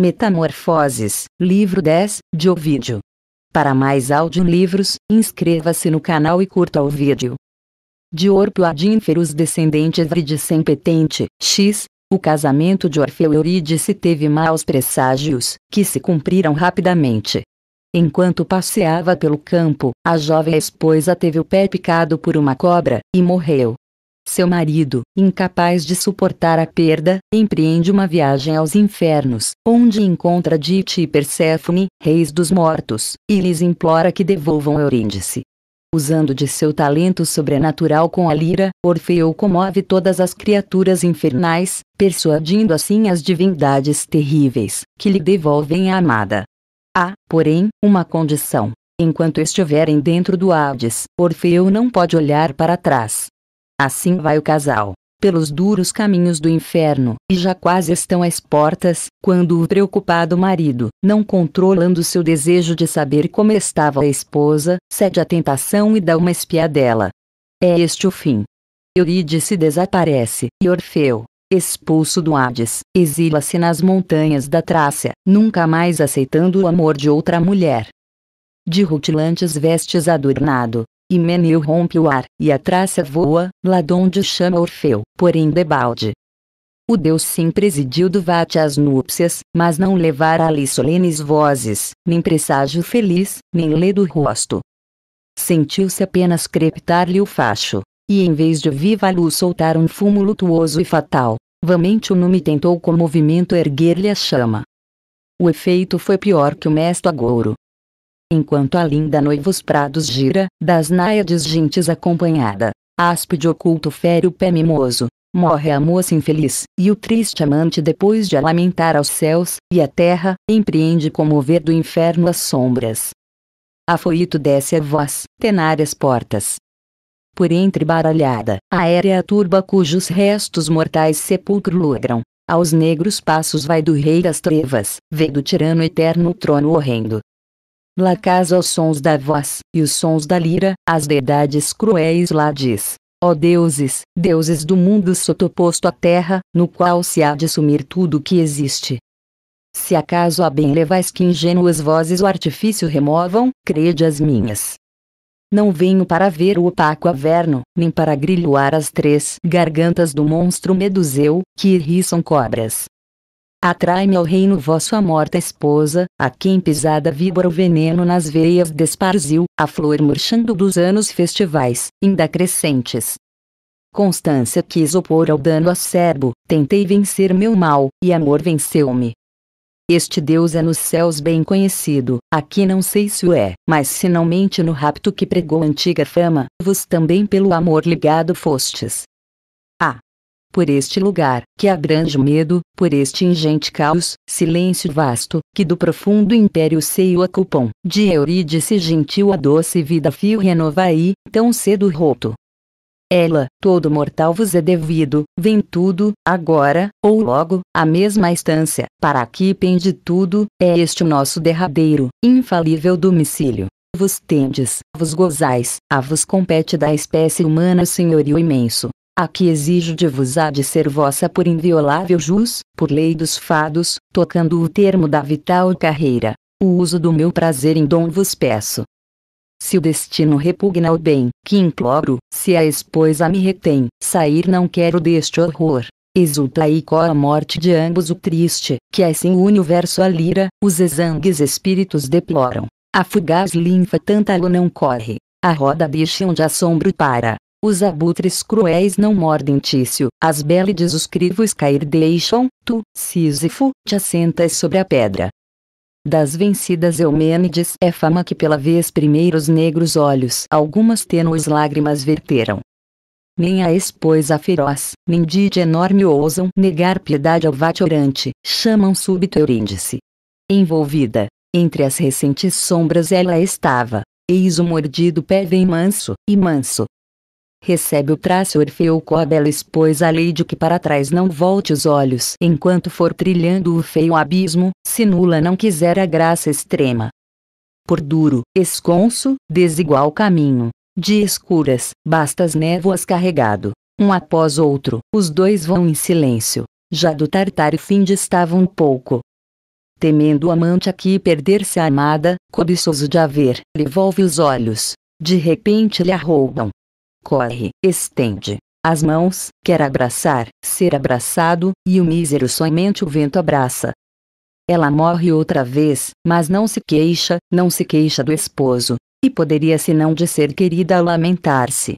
Metamorfoses, livro 10, de Ovídio. Para mais audiolivros, inscreva-se no canal e curta o vídeo. De Orfeu a Dínferos descendente Eurídicem petente, x, o casamento de Orfeu e Eurídice teve maus presságios, que se cumpriram rapidamente. Enquanto passeava pelo campo, a jovem esposa teve o pé picado por uma cobra, e morreu. Seu marido, incapaz de suportar a perda, empreende uma viagem aos infernos, onde encontra Dite e Perséfone, reis dos mortos, e lhes implora que devolvam Eurídice. Usando de seu talento sobrenatural com a lira, Orfeu comove todas as criaturas infernais, persuadindo assim as divindades terríveis, que lhe devolvem a amada. Há, porém, uma condição. Enquanto estiverem dentro do Hades, Orfeu não pode olhar para trás. Assim vai o casal, pelos duros caminhos do inferno, e já quase estão às portas, quando o preocupado marido, não controlando seu desejo de saber como estava a esposa, cede à tentação e dá uma espiadela. É este o fim. Eurídice desaparece, e Orfeu, expulso do Hades, exila-se nas montanhas da Trácia, nunca mais aceitando o amor de outra mulher. De rutilantes vestes adornado, Himeneu rompe o ar, e a Trácia voa, lá donde chama Orfeu, porém debalde. O deus sim presidiu do vate às núpcias, mas não levara ali solenes vozes, nem presságio feliz, nem ledo rosto. Sentiu-se apenas crepitar-lhe o facho. E em vez de viva luz soltar um fumo lutuoso e fatal, vamente o nume tentou com movimento erguer-lhe a chama. O efeito foi pior que o mesto agouro. Enquanto a linda noiva os prados gira, das náiades gentes acompanhada, áspide oculto fere o pé mimoso, morre a moça infeliz, e o triste amante depois de a lamentar aos céus, e a terra, empreende comover do inferno as sombras. Afoito desce a voz, tenárias portas. Por entre baralhada, aérea turba cujos restos mortais sepulcro logram, aos negros passos vai do rei das trevas, vem do tirano eterno o trono horrendo. Lá casa aos sons da voz, e os sons da lira, as deidades cruéis lá diz, ó deuses, deuses do mundo sotoposto à terra, no qual se há de sumir tudo o que existe. Se acaso a bem levais que ingênuas vozes o artifício removam, crede as minhas. Não venho para ver o opaco Averno, nem para grilhoar as três gargantas do monstro Meduseu, que irriçam cobras. Atrai-me ao reino vosso a morta esposa, a quem pisada víbora o veneno nas veias desparziu, a flor murchando dos anos festivais, ainda crescentes. Constância quis opor ao dano acerbo, tentei vencer meu mal, e amor venceu-me. Este Deus é nos céus bem conhecido, aqui não sei se o é, mas se não mente no rapto que pregou antiga fama, vos também pelo amor ligado fostes. Ah! Por este lugar, que abrange o medo, por este ingente caos, silêncio vasto, que do profundo império seio ocupam, de Eurídice gentil a doce vida fio renovai, tão cedo roto. Ela, todo mortal vos é devido, vem tudo, agora, ou logo, à mesma instância, para aqui pende tudo, é este o nosso derradeiro, infalível domicílio. Vos tendes, vos gozais, a vos compete da espécie humana senhorio imenso. Aqui exijo de vos há de ser vossa por inviolável jus, por lei dos fados, tocando o termo da vital carreira. O uso do meu prazer em dom vos peço. Se o destino repugna o bem, que imploro, se a esposa me retém, sair não quero deste horror. Exultai com a morte de ambos o triste, que assim o universo a lira, os exangues espíritos deploram. A fugaz linfa Tântalo não corre, a roda de Ixion de assombro para. Os abutres cruéis não mordem Tício, as bélides os crivos cair deixam, tu, Sísifo, te assentas sobre a pedra. Das vencidas Eumênides é fama que pela vez primeiro os negros olhos algumas tênues lágrimas verteram. Nem a esposa feroz, nem Dite enorme ousam negar piedade ao vate orante, chamam súbito Eurídice. Envolvida, entre as recentes sombras ela estava, eis o mordido pé vem manso, e manso. Recebe o traço Orfeu com a bela esposa a lei de que para trás não volte os olhos enquanto for trilhando o feio abismo, se nula não quiser a graça extrema. Por duro, esconso, desigual caminho, de escuras, bastas névoas carregado, um após outro, os dois vão em silêncio, já do tartário fim distavam um pouco. temendo o amante aqui perder-se a amada, cobiçoso de a ver, revolve os olhos. De repente lhe a roubam. Corre, estende as mãos, quer abraçar, ser abraçado, e o mísero somente o vento abraça. Ela morre outra vez, mas não se queixa do esposo, e poderia senão de ser querida a lamentar-se.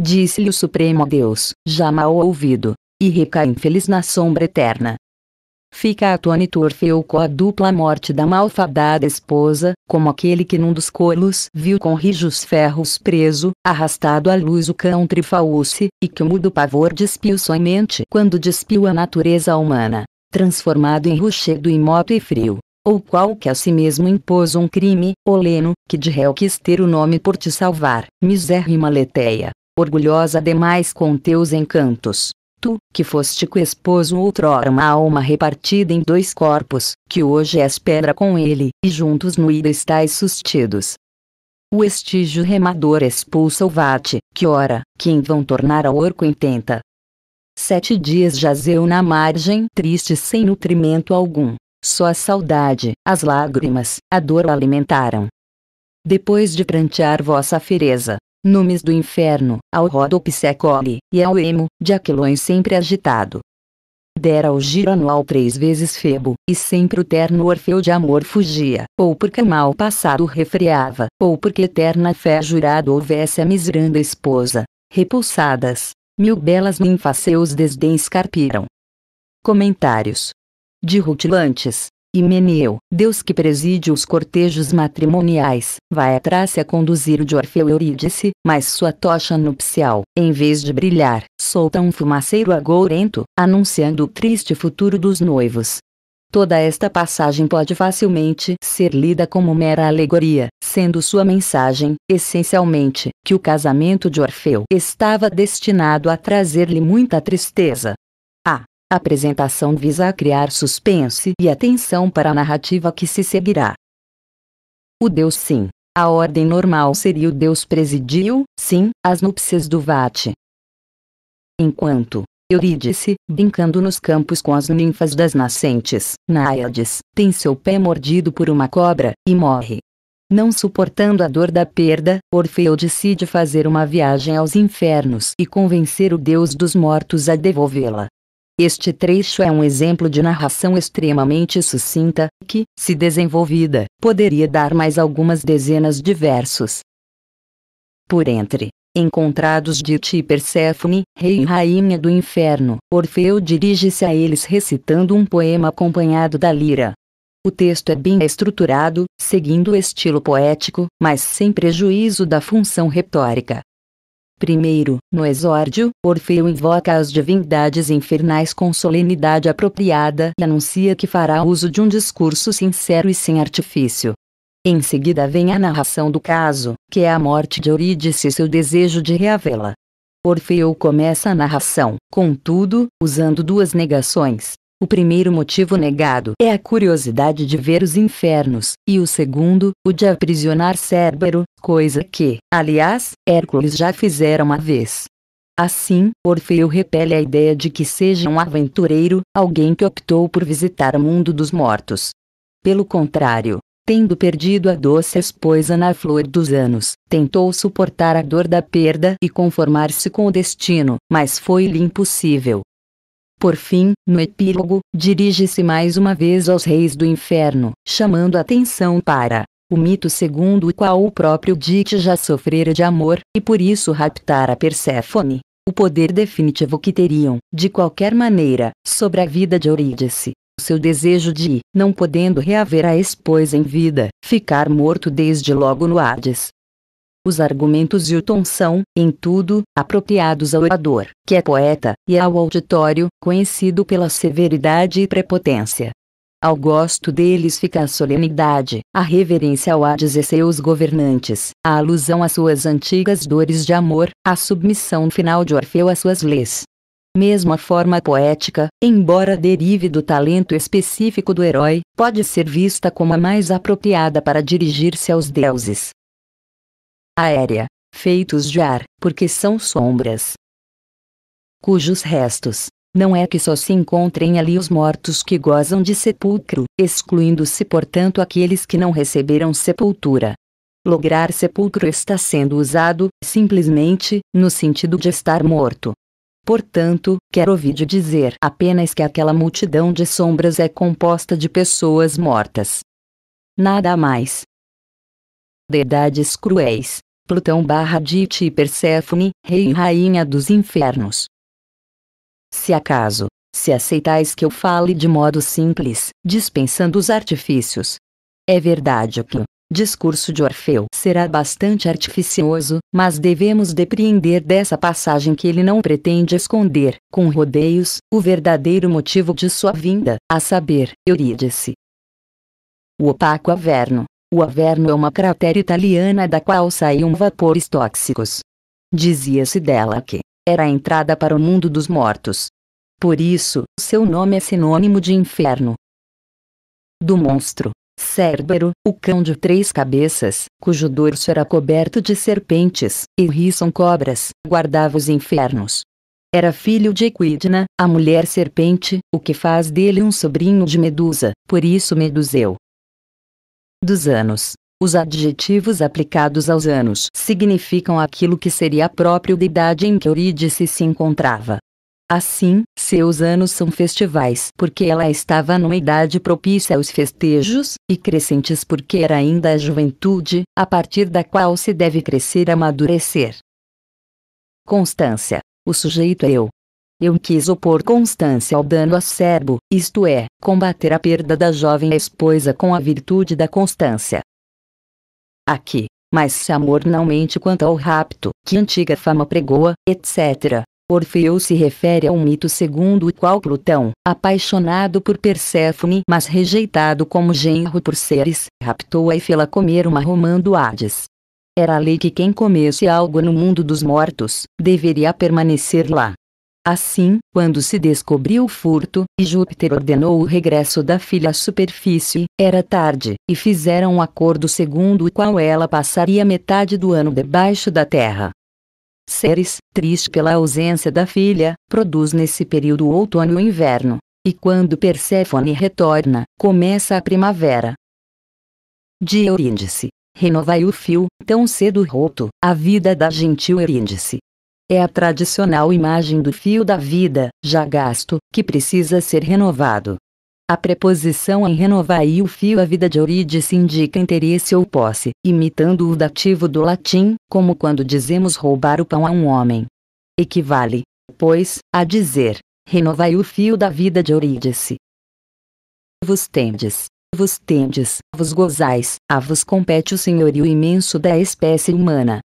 Disse-lhe o Supremo Deus, já mal ouvido, e recai infeliz na sombra eterna. Fica atônito Orfeu com a dupla morte da malfadada esposa, como aquele que num dos colos viu com rijos ferros preso, arrastado à luz o cão Trifaúce, e que o mudo pavor despiu somente quando despiu a natureza humana, transformado em rochedo imoto e frio, ou qual que a si mesmo impôs um crime, oleno, que de réu quis ter o nome por te salvar, misérrima Letéia, orgulhosa demais com teus encantos. Tu, que foste coesposo outrora uma alma repartida em dois corpos, que hoje és pedra com ele, e juntos no ida estáis sustidos. O estígio remador expulsa o vate, que ora, que em vão tornar ao orco intenta. 7 dias jazeu na margem triste sem nutrimento algum, só a saudade, as lágrimas, a dor o alimentaram. Depois de prantear vossa fereza, nomes do inferno, ao Rodopsecole, e ao Emo, de Aquilões sempre agitado. Dera o giro anual 3 vezes Febo, e sempre o terno Orfeu de amor fugia, ou porque mal passado refreava, ou porque eterna fé jurado houvesse a miseranda esposa. Repulsadas, 1000 belas ninfas seus desdéns carpiram. Comentários de rutilantes. Himeneu, Deus que preside os cortejos matrimoniais, vai a Trácia conduzir o de Orfeu Eurídice, mas sua tocha nupcial, em vez de brilhar, solta um fumaceiro agourento, anunciando o triste futuro dos noivos. Toda esta passagem pode facilmente ser lida como mera alegoria, sendo sua mensagem, essencialmente, que o casamento de Orfeu estava destinado a trazer-lhe muita tristeza. A apresentação visa a criar suspense e atenção para a narrativa que se seguirá. O Deus Sim. A ordem normal seria o Deus presidiu, sim, as núpcias do vate. Enquanto Eurídice, brincando nos campos com as ninfas das nascentes, Náiades, tem seu pé mordido por uma cobra, e morre. Não suportando a dor da perda, Orfeu decide fazer uma viagem aos infernos e convencer o Deus dos mortos a devolvê-la. Este trecho é um exemplo de narração extremamente sucinta, que, se desenvolvida, poderia dar mais algumas dezenas de versos. Por entre encontrados Dite e Perséfone, rei e rainha do inferno, Orfeu dirige-se a eles recitando um poema acompanhado da lira. O texto é bem estruturado, seguindo o estilo poético, mas sem prejuízo da função retórica. Primeiro, no exórdio, Orfeu invoca as divindades infernais com solenidade apropriada e anuncia que fará uso de um discurso sincero e sem artifício. Em seguida vem a narração do caso, que é a morte de Eurídice e seu desejo de reavê-la. Orfeu começa a narração, contudo, usando 2 negações. O primeiro motivo negado é a curiosidade de ver os infernos, e o segundo, o de aprisionar Cérbero, coisa que, aliás, Hércules já fizera uma vez. Assim, Orfeu repele a ideia de que seja um aventureiro, alguém que optou por visitar o mundo dos mortos. Pelo contrário, tendo perdido a doce esposa na flor dos anos, tentou suportar a dor da perda e conformar-se com o destino, mas foi-lhe impossível. Por fim, no epílogo, dirige-se mais uma vez aos reis do inferno, chamando a atenção para o mito segundo o qual o próprio Dite já sofrera de amor, e por isso raptara Perséfone, o poder definitivo que teriam, de qualquer maneira, sobre a vida de Eurídice, seu desejo de, não podendo reaver a esposa em vida, ficar morto desde logo no Hades. Os argumentos e o tom são, em tudo, apropriados ao orador, que é poeta, e ao auditório, conhecido pela severidade e prepotência. Ao gosto deles fica a solenidade, a reverência ao Hades e seus governantes, a alusão às suas antigas dores de amor, a submissão final de Orfeu às suas leis. Mesmo a forma poética, embora derive do talento específico do herói, pode ser vista como a mais apropriada para dirigir-se aos deuses. Aérea, feitos de ar, porque são sombras, cujos restos, Não é que só se encontrem ali os mortos que gozam de sepulcro, excluindo-se portanto aqueles que não receberam sepultura. Lograr sepulcro está sendo usado, simplesmente, no sentido de estar morto. Portanto, quer Ovídio dizer apenas que aquela multidão de sombras é composta de pessoas mortas. Nada mais. Deidades cruéis. Plutão/Dite e Perséfone, rei e rainha dos infernos. Se acaso, se aceitais que eu fale de modo simples, dispensando os artifícios. É verdade que o discurso de Orfeu será bastante artificioso, mas devemos depreender dessa passagem que ele não pretende esconder, com rodeios, o verdadeiro motivo de sua vinda, a saber, Eurídice. O opaco Averno. O Averno é uma cratera italiana da qual saíam vapores tóxicos. Dizia-se dela que era a entrada para o mundo dos mortos. Por isso, seu nome é sinônimo de inferno. Do monstro, Cérbero, o cão de 3 cabeças, cujo dorso era coberto de serpentes, e riçam cobras, guardava os infernos. Era filho de Equidna, a mulher serpente, o que faz dele um sobrinho de Medusa, por isso Meduseu. Dos anos. Os adjetivos aplicados aos anos significam aquilo que seria próprio da idade em que Eurídice se encontrava. Assim, seus anos são festivais porque ela estava numa idade propícia aos festejos, e crescentes porque era ainda a juventude, a partir da qual se deve crescer e amadurecer. Constância. O sujeito é eu. Eu quis opor constância ao dano acerbo, isto é, combater a perda da jovem esposa com a virtude da constância. Aqui, mas se amor não mente quanto ao rapto, que antiga fama pregoa, etc., Orfeu se refere a um mito segundo o qual Plutão, apaixonado por Perséfone mas rejeitado como genro por Ceres, raptou-a e fê-la comer uma romã do Hades. Era a lei que quem comesse algo no mundo dos mortos, deveria permanecer lá. Assim, quando se descobriu o furto, e Júpiter ordenou o regresso da filha à superfície, era tarde, e fizeram um acordo segundo o qual ela passaria metade do ano debaixo da terra. Ceres, triste pela ausência da filha, produz nesse período o outono e o inverno, e quando Perséfone retorna, começa a primavera. De Eurídice, renovai o fio, tão cedo roto, a vida da gentil Eurídice. É a tradicional imagem do fio da vida, já gasto, que precisa ser renovado. A preposição em renovai o fio à vida de Eurídice indica interesse ou posse, imitando o dativo do latim, como quando dizemos roubar o pão a um homem. Equivale, pois, a dizer, renovai o fio da vida de Eurídice. Vos tendes, vos gozais, a vos compete o senhorio imenso da espécie humana.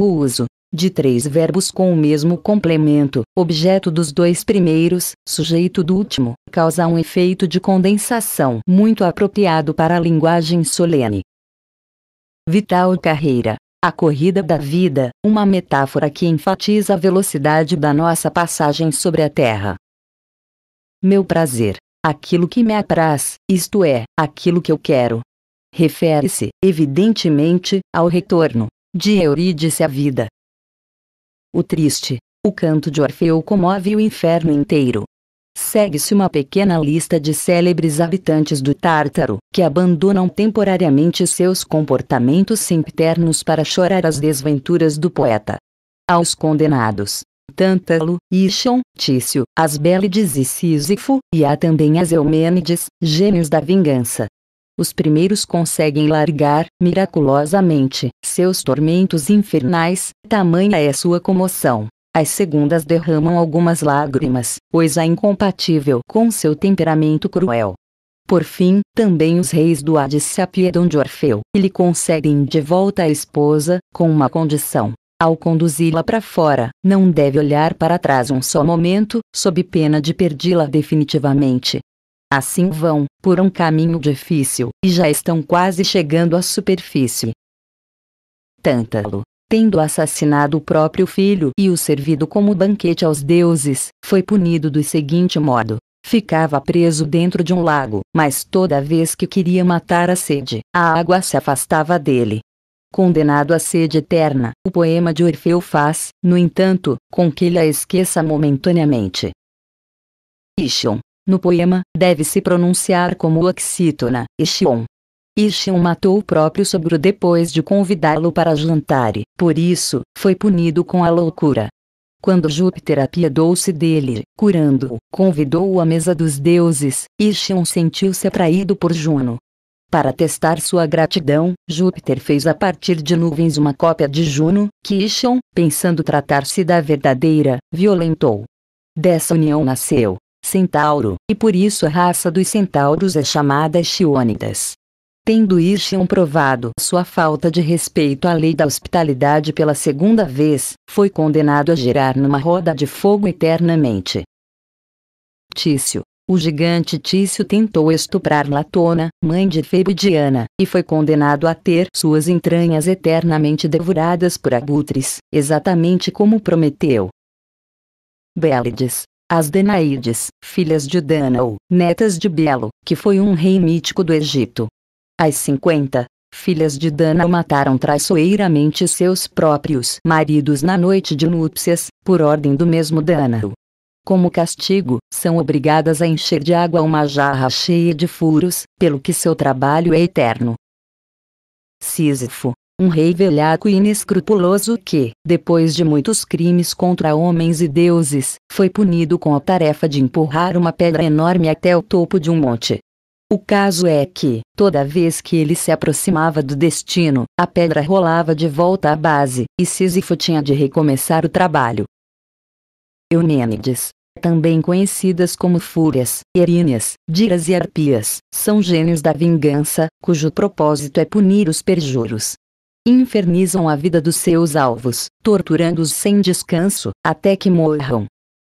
O uso de 3 verbos com o mesmo complemento, objeto dos 2 primeiros, sujeito do último, causa um efeito de condensação muito apropriado para a linguagem solene. Vital carreira. A corrida da vida, uma metáfora que enfatiza a velocidade da nossa passagem sobre a terra. Meu prazer. Aquilo que me apraz, isto é, aquilo que eu quero. Refere-se, evidentemente, ao retorno de Eurídice à vida. O triste. O canto de Orfeu comove o inferno inteiro. Segue-se uma pequena lista de célebres habitantes do Tártaro, que abandonam temporariamente seus comportamentos sempiternos para chorar as desventuras do poeta. Aos condenados, Tântalo, Ixion, Tício, as Bélides e Sísifo, e há também as Eumênides, gênios da vingança. Os primeiros conseguem largar, miraculosamente, seus tormentos infernais, tamanha é sua comoção. As segundas derramam algumas lágrimas, pois é incompatível com seu temperamento cruel. Por fim, também os reis do Hades se apiedam de Orfeu, e lhe concedem de volta a esposa, com uma condição. Ao conduzi-la para fora, não deve olhar para trás um só momento, sob pena de perdê-la definitivamente. Assim vão, por um caminho difícil, e já estão quase chegando à superfície. Tântalo, tendo assassinado o próprio filho e o servido como banquete aos deuses, foi punido do seguinte modo. Ficava preso dentro de um lago, mas toda vez que queria matar a sede, a água se afastava dele. Condenado à sede eterna, o poema de Orfeu faz, no entanto, com que ele a esqueça momentaneamente. Ixion. No poema, deve-se pronunciar como oxítona, Ixion. Ixion matou o próprio sogro depois de convidá-lo para jantar e, por isso, foi punido com a loucura. Quando Júpiter apiedou-se dele, curando-o, convidou-o à mesa dos deuses, Ixion sentiu-se atraído por Juno. Para testar sua gratidão, Júpiter fez a partir de nuvens uma cópia de Juno, que Ixion, pensando tratar-se da verdadeira, violentou. Dessa união nasceu Centauro, e por isso a raça dos centauros é chamada Ixiônidas. Tendo Ixion provado sua falta de respeito à lei da hospitalidade pela segunda vez, foi condenado a girar numa roda de fogo eternamente. Tício. O gigante Tício tentou estuprar Latona, mãe de Febo e Diana, e foi condenado a ter suas entranhas eternamente devoradas por abutres, exatamente como prometeu. Bélides. As Danaides, filhas de Danao, netas de Belo, que foi um rei mítico do Egito. As 50 filhas de Danao mataram traiçoeiramente seus próprios maridos na noite de núpcias, por ordem do mesmo Danao. Como castigo, são obrigadas a encher de água uma jarra cheia de furos, pelo que seu trabalho é eterno. Sísifo, um rei velhaco e inescrupuloso que, depois de muitos crimes contra homens e deuses, foi punido com a tarefa de empurrar uma pedra enorme até o topo de um monte. O caso é que, toda vez que ele se aproximava do destino, a pedra rolava de volta à base, e Sísifo tinha de recomeçar o trabalho. Eumênides, também conhecidas como Fúrias, Eríneas, Diras e Arpias, são gênios da vingança, cujo propósito é punir os perjuros. Infernizam a vida dos seus alvos, torturando-os sem descanso, até que morram.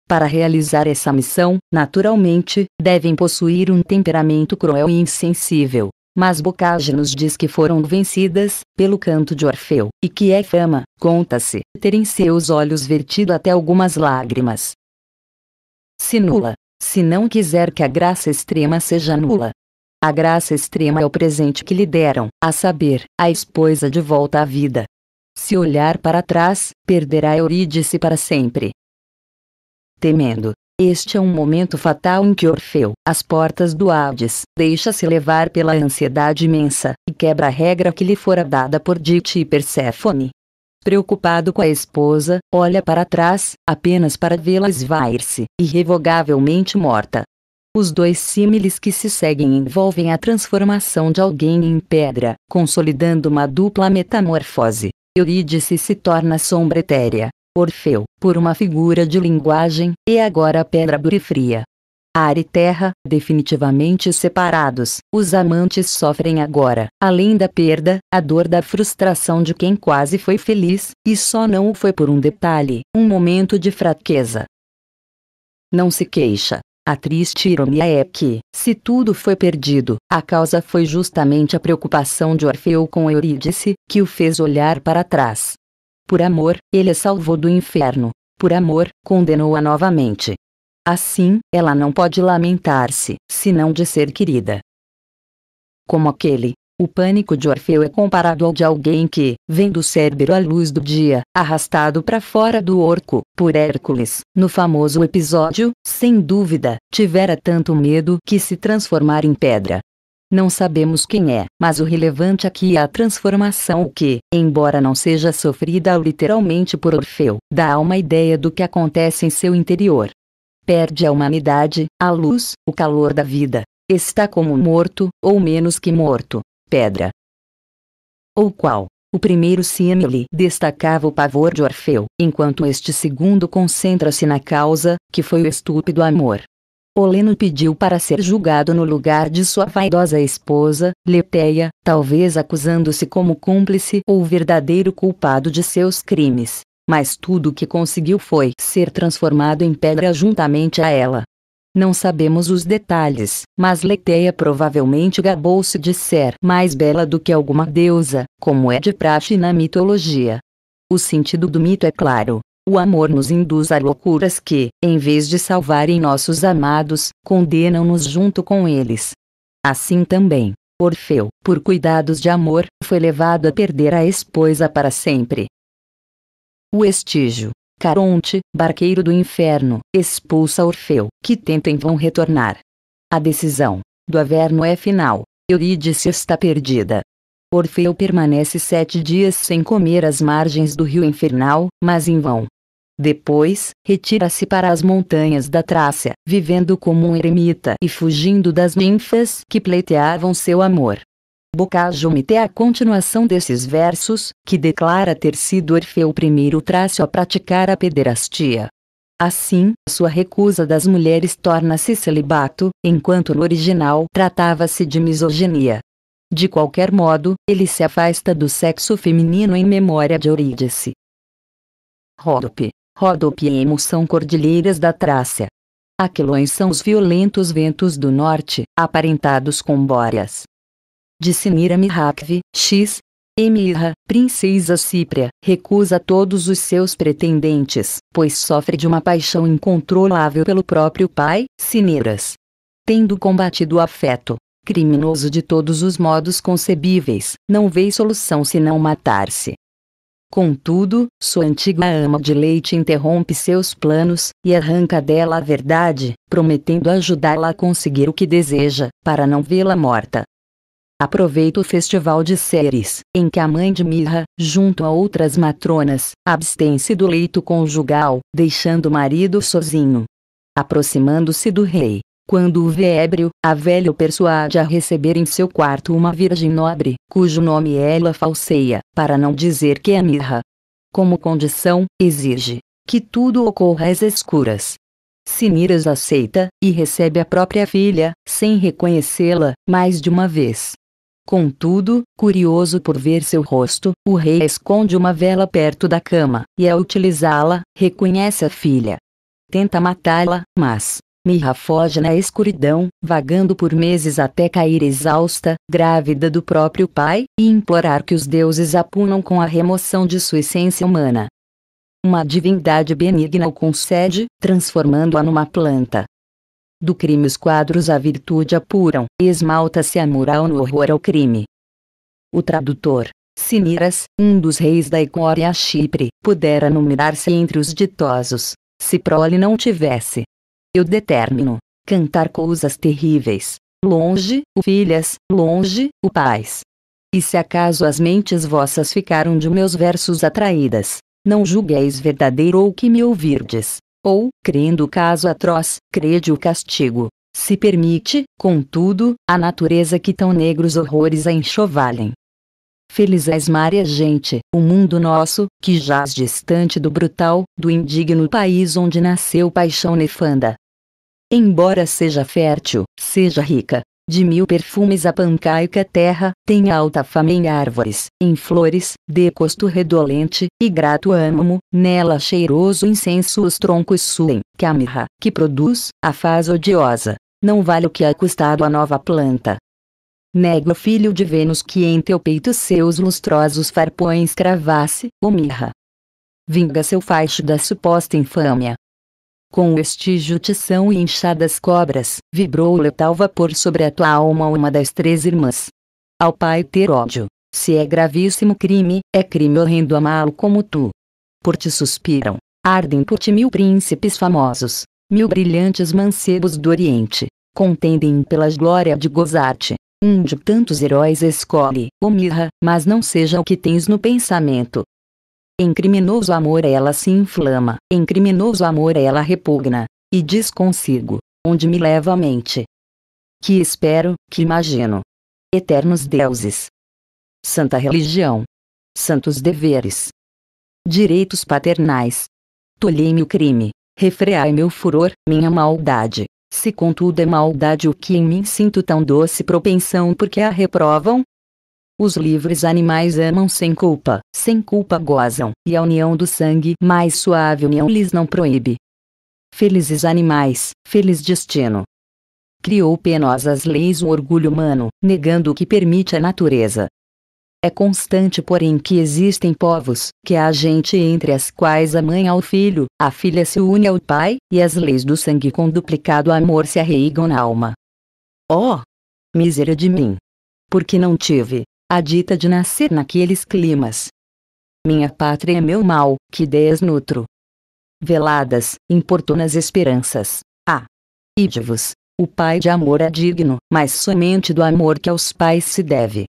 Para realizar essa missão, naturalmente, devem possuir um temperamento cruel e insensível. Mas Bocage nos diz que foram vencidas pelo canto de Orfeu, e que é fama, conta-se, ter em seus olhos vertido até algumas lágrimas. Se nula, se não quiser que a graça extrema seja nula. A graça extrema é o presente que lhe deram, a saber, a esposa de volta à vida. Se olhar para trás, perderá Eurídice para sempre. Temendo. Este é um momento fatal em que Orfeu, às portas do Hades, deixa-se levar pela ansiedade imensa, e quebra a regra que lhe fora dada por Dite e Perséfone. Preocupado com a esposa, olha para trás, apenas para vê-la esvair-se, irrevogavelmente morta. Os dois símiles que se seguem envolvem a transformação de alguém em pedra, consolidando uma dupla metamorfose. Eurídice se torna sombra etérea. Orfeu, por uma figura de linguagem, é agora a pedra dura e fria. Ar e terra, definitivamente separados, os amantes sofrem agora, além da perda, a dor da frustração de quem quase foi feliz, e só não o foi por um detalhe, um momento de fraqueza. Não se queixa. A triste ironia é que, se tudo foi perdido, a causa foi justamente a preocupação de Orfeu com Eurídice, que o fez olhar para trás. Por amor, ele a salvou do inferno. Por amor, condenou-a novamente. Assim, ela não pode lamentar-se, senão de ser querida. Como aquele, o pânico de Orfeu é comparado ao de alguém que, vendo o Cérbero à luz do dia, arrastado para fora do orco, por Hércules, no famoso episódio, sem dúvida, tivera tanto medo que se transformara em pedra. Não sabemos quem é, mas o relevante aqui é a transformação que, embora não seja sofrida literalmente por Orfeu, dá uma ideia do que acontece em seu interior. Perde a humanidade, a luz, o calor da vida. Está como morto, ou menos que morto, pedra. Ou qual? O primeiro símile destacava o pavor de Orfeu, enquanto este segundo concentra-se na causa, que foi o estúpido amor. Oleno pediu para ser julgado no lugar de sua vaidosa esposa, Leteia, talvez acusando-se como cúmplice ou verdadeiro culpado de seus crimes. Mas tudo o que conseguiu foi ser transformado em pedra juntamente a ela. Não sabemos os detalhes, mas Leteia provavelmente gabou-se de ser mais bela do que alguma deusa, como é de praxe na mitologia. O sentido do mito é claro. O amor nos induz a loucuras que, em vez de salvarem nossos amados, condenam-nos junto com eles. Assim também, Orfeu, por cuidados de amor, foi levado a perder a esposa para sempre. O Estígio, Caronte, barqueiro do inferno, expulsa Orfeu, que tenta em vão retornar. A decisão do Averno é final, Eurídice está perdida. Orfeu permanece 7 dias sem comer às margens do rio infernal, mas em vão. Depois, retira-se para as montanhas da Trácia, vivendo como um eremita e fugindo das ninfas que pleiteavam seu amor. Bocajume é a continuação desses versos, que declara ter sido Orfeu o primeiro trácio a praticar a pederastia. Assim, sua recusa das mulheres torna-se celibato, enquanto no original tratava-se de misoginia. De qualquer modo, ele se afasta do sexo feminino em memória de Eurídice. Ródope. Ródope e Emo são cordilheiras da Trácia. Aquilões são os violentos ventos do norte, aparentados com bóreas. De Cíniras Mirracve, x. E Mirra, princesa cípria, recusa todos os seus pretendentes, pois sofre de uma paixão incontrolável pelo próprio pai, Cíniras. Tendo combatido o afeto, criminoso de todos os modos concebíveis, não vê solução senão matar-se. Contudo, sua antiga ama de leite interrompe seus planos, e arranca dela a verdade, prometendo ajudá-la a conseguir o que deseja, para não vê-la morta. Aproveita o festival de Ceres, em que a mãe de Mirra, junto a outras matronas, abstém-se do leito conjugal, deixando o marido sozinho. Aproximando-se do rei, quando o vê ébrio, a velha o persuade a receber em seu quarto uma virgem nobre, cujo nome ela falseia, para não dizer que é Mirra. Como condição, exige que tudo ocorra às escuras. Cíniras aceita, e recebe a própria filha, sem reconhecê-la, mais de uma vez. Contudo, curioso por ver seu rosto, o rei esconde uma vela perto da cama, e ao utilizá-la, reconhece a filha. Tenta matá-la, mas Mirra foge na escuridão, vagando por meses até cair exausta, grávida do próprio pai, e implorar que os deuses a punam com a remoção de sua essência humana. Uma divindade benigna o concede, transformando-a numa planta. Do crime os quadros a virtude apuram, esmalta-se a moral no horror ao crime. O tradutor, Cíniras, um dos reis da Icória a Chipre, pudera numerar-se entre os ditosos, se prole não tivesse. Eu determino cantar coisas terríveis, longe, o filhas, longe, o pais. E se acaso as mentes vossas ficaram de meus versos atraídas, não julgueis verdadeiro o que me ouvirdes. Ou, crendo o caso atroz, crede o castigo. Se permite, contudo, a natureza que tão negros horrores a enxovalem. Feliz és Maria gente, o mundo nosso, que jaz distante do brutal, do indigno país onde nasceu paixão nefanda. Embora seja fértil, seja rica, de 1000 perfumes a pancaica terra, tem alta fama em árvores, em flores, de gosto redolente, e grato âmamo, nela cheiroso incenso os troncos suem, que a mirra, que produz, a faz odiosa, não vale o que há custado a nova planta. Nega o filho de Vênus que em teu peito seus lustrosos farpões cravasse, o mirra. Vinga seu faixo da suposta infâmia. Com o estígio tição e inchadas cobras, vibrou o letal vapor sobre a tua alma uma das 3 irmãs. Ao pai ter ódio, se é gravíssimo crime, é crime horrendo amá-lo como tu. Por ti suspiram, ardem por ti 1000 príncipes famosos, 1000 brilhantes mancebos do oriente, contendem pelas glória de gozar-te. Um de tantos heróis escolhe, ó mirra, mas não seja o que tens no pensamento. Em criminoso amor ela se inflama, em criminoso amor ela repugna, e diz consigo, onde me leva a mente? Que espero, que imagino? Eternos deuses. Santa religião. Santos deveres. Direitos paternais. Tolhei-me o crime, refreai meu furor, minha maldade. Se contudo é maldade o que em mim sinto tão doce propensão porque a reprovam? Os livres animais amam sem culpa gozam, e a união do sangue mais suave união lhes não proíbe. Felizes animais, feliz destino. Criou penosas leis o orgulho humano, negando o que permite a natureza. É constante porém que existem povos, que há gente entre as quais a mãe ao filho, a filha se une ao pai, e as leis do sangue com duplicado amor se arreigam na alma. Oh! Miséria de mim! Porque não tive a dita de nascer naqueles climas. Minha pátria é meu mal, que desnutro. veladas, importunas esperanças. Ah! Ide-vos, o pai de amor é digno, mas somente do amor que aos pais se deve.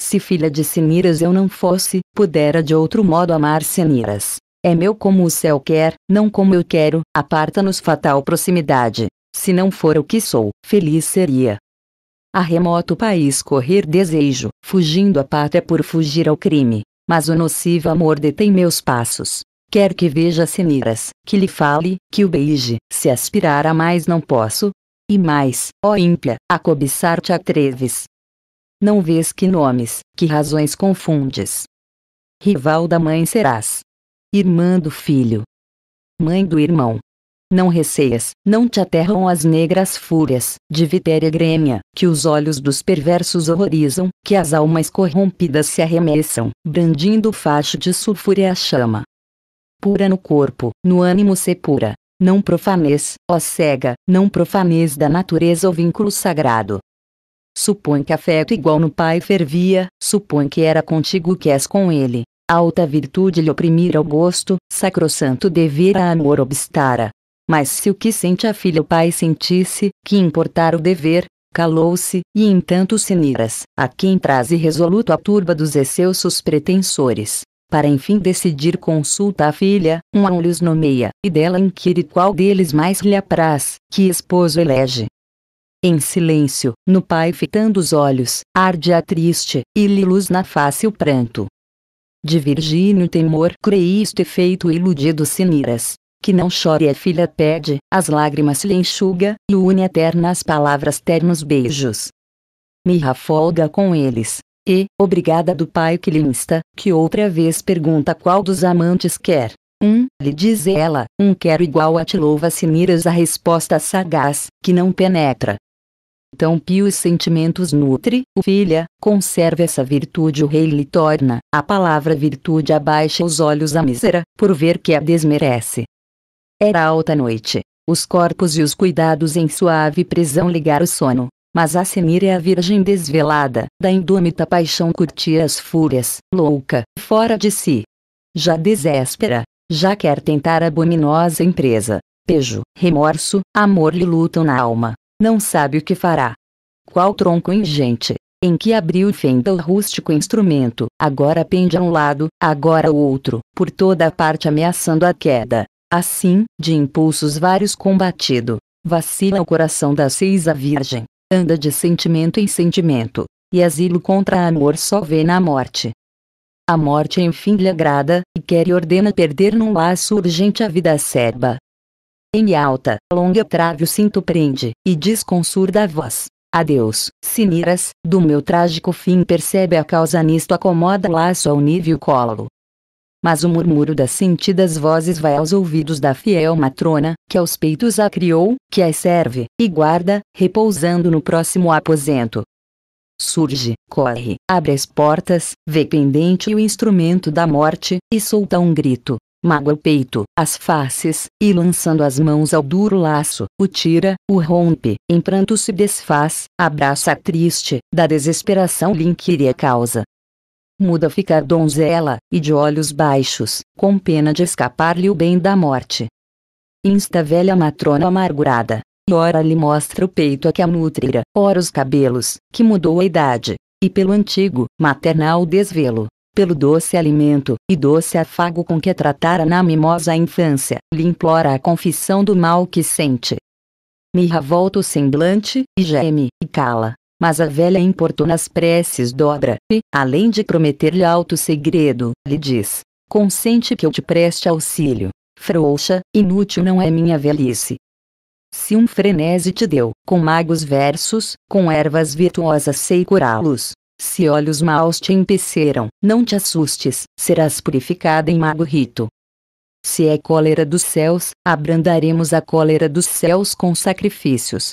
Se filha de Cíniras eu não fosse, pudera de outro modo amar Cíniras. É meu como o céu quer, não como eu quero, aparta-nos fatal proximidade. Se não for o que sou, feliz seria. A remoto país correr desejo, fugindo à pátria por fugir ao crime. Mas o nocivo amor detém meus passos. Quer que veja Cíniras, que lhe fale, que o beije, se aspirar a mais não posso. E mais, ó ímpia, a cobiçar te atreves. Não vês que nomes, que razões confundes. Rival da mãe serás. Irmã do filho. Mãe do irmão. Não receias, não te aterram as negras fúrias, de vitéria grêmia, que os olhos dos perversos horrorizam, que as almas corrompidas se arremessam, brandindo o facho de sulfúrea chama. Pura no corpo, no ânimo se pura. Não profanes, ó cega, não profanes da natureza o vínculo sagrado. Supõe que afeto igual no pai fervia, supõe que era contigo que és com ele. Alta virtude lhe oprimira o gosto, sacrossanto dever a amor obstara. Mas se o que sente a filha o pai sentisse, que importara o dever, calou-se, e entanto Cíniras, a quem traz irresoluto a turba dos excelsos pretensores, para enfim decidir consulta a filha, um a um lhes nomeia, e dela inquire qual deles mais lhe apraz, que esposo elege. Em silêncio, no pai fitando os olhos, arde a triste, e lhe luz na face o pranto. De virgínio temor creí isto efeito iludido Cíniras. Que não chore a filha pede, as lágrimas lhe enxuga, e une eterna as palavras ternos beijos. Mirra folga com eles, e, obrigada do pai que lhe insta, que outra vez pergunta qual dos amantes quer. Um, lhe diz ela, um quero igual a ti louva Cíniras a resposta sagaz, que não penetra. Tão pios sentimentos nutre, o filha, conserva essa virtude o rei lhe torna, a palavra virtude abaixa os olhos a mísera, por ver que a desmerece. Era alta noite. Os corpos e os cuidados em suave prisão ligaram o sono. Mas a Cíniras, a virgem desvelada, da indômita paixão curtia as fúrias, louca, fora de si. Já desespera. Já quer tentar abominosa empresa. Pejo, remorso, amor lhe lutam na alma. Não sabe o que fará. Qual tronco ingente, em que abriu fenda o rústico instrumento, agora pende a um lado, agora o outro, por toda a parte ameaçando a queda. Assim, de impulsos vários combatido, vacila o coração da seiva virgem, anda de sentimento em sentimento, e asilo contra amor só vê na morte. A morte enfim lhe agrada, e quer e ordena perder num laço urgente a vida acerba. Em alta, longa trave o cinto prende, e diz com surda voz, adeus, Cíniras, do meu trágico fim percebe a causa nisto acomoda laço ao nível colo. Mas o murmúrio das sentidas vozes vai aos ouvidos da fiel matrona, que aos peitos a criou, que as serve, e guarda, repousando no próximo aposento. Surge, corre, abre as portas, vê pendente o instrumento da morte, e solta um grito, magoa o peito, as faces, e lançando as mãos ao duro laço, o tira, o rompe, em pranto se desfaz, abraça a triste, da desesperação lhe inquire a causa. Muda fica a donzela, e de olhos baixos, com pena de escapar-lhe o bem da morte. Insta a velha matrona amargurada, e ora lhe mostra o peito a que a nutrira, ora os cabelos, que mudou a idade, e pelo antigo, maternal desvelo, pelo doce alimento, e doce afago com que tratara na mimosa infância, lhe implora a confissão do mal que sente. Mirra volta o semblante, e geme, e cala. Mas a velha importuna as preces dobra, e, além de prometer-lhe alto segredo, lhe diz, consente que eu te preste auxílio, frouxa, inútil não é minha velhice. Se um frenesi te deu, com magos versos, com ervas virtuosas sei curá-los. Se olhos maus te empeceram, não te assustes, serás purificada em mago rito. Se é cólera dos céus, abrandaremos a cólera dos céus com sacrifícios.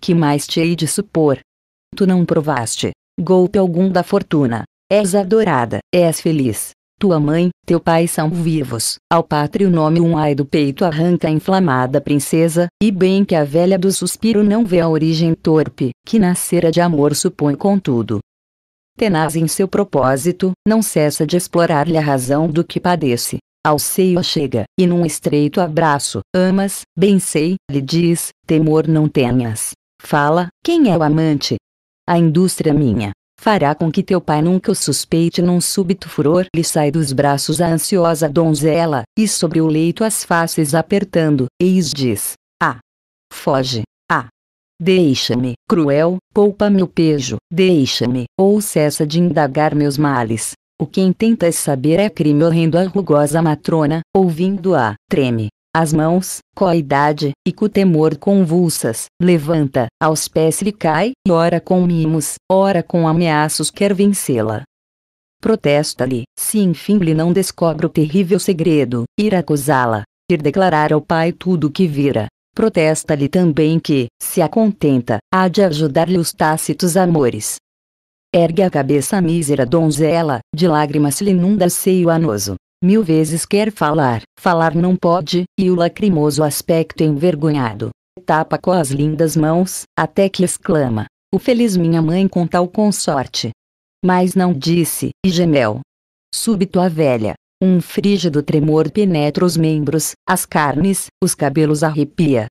Que mais te hei de supor? Tu não provaste golpe algum da fortuna. És adorada, és feliz. Tua mãe, teu pai são vivos. Ao pátrio nome um ai do peito arranca a inflamada princesa, e bem que a velha do suspiro não vê a origem torpe, que nascera de amor supõe contudo. Tenaz em seu propósito, não cessa de explorar-lhe a razão do que padece, Ao seio chega, e num estreito abraço, amas, bem sei, lhe diz, temor não tenhas. Fala, quem é o amante? A indústria minha fará com que teu pai nunca o suspeite. Num súbito furor lhe sai dos braços a ansiosa donzela, e sobre o leito as faces apertando, eis diz: Ah! Foge! Ah! Deixa-me, cruel, poupa-me o pejo, deixa-me, ou cessa de indagar meus males. O quem tentas saber é crime horrendo. A rugosa matrona, ouvindo-a, treme as mãos, coidade, e com temor convulsas, levanta, aos pés lhe cai, e ora com mimos, ora com ameaços quer vencê-la. Protesta-lhe, se enfim lhe não descobre o terrível segredo, ir acusá-la, ir declarar ao pai tudo o que vira. Protesta-lhe também que, se a contenta, há de ajudar-lhe os tácitos amores. Ergue a cabeça a mísera donzela, de lágrimas lhe inunda o seio anoso. Mil vezes quer falar, falar não pode, e o lacrimoso aspecto envergonhado tapa com as lindas mãos, até que exclama: O feliz minha mãe com tal consorte! Mas não disse, e gemeu. Súbito a velha, um frígido tremor penetra os membros, as carnes, os cabelos arrepia.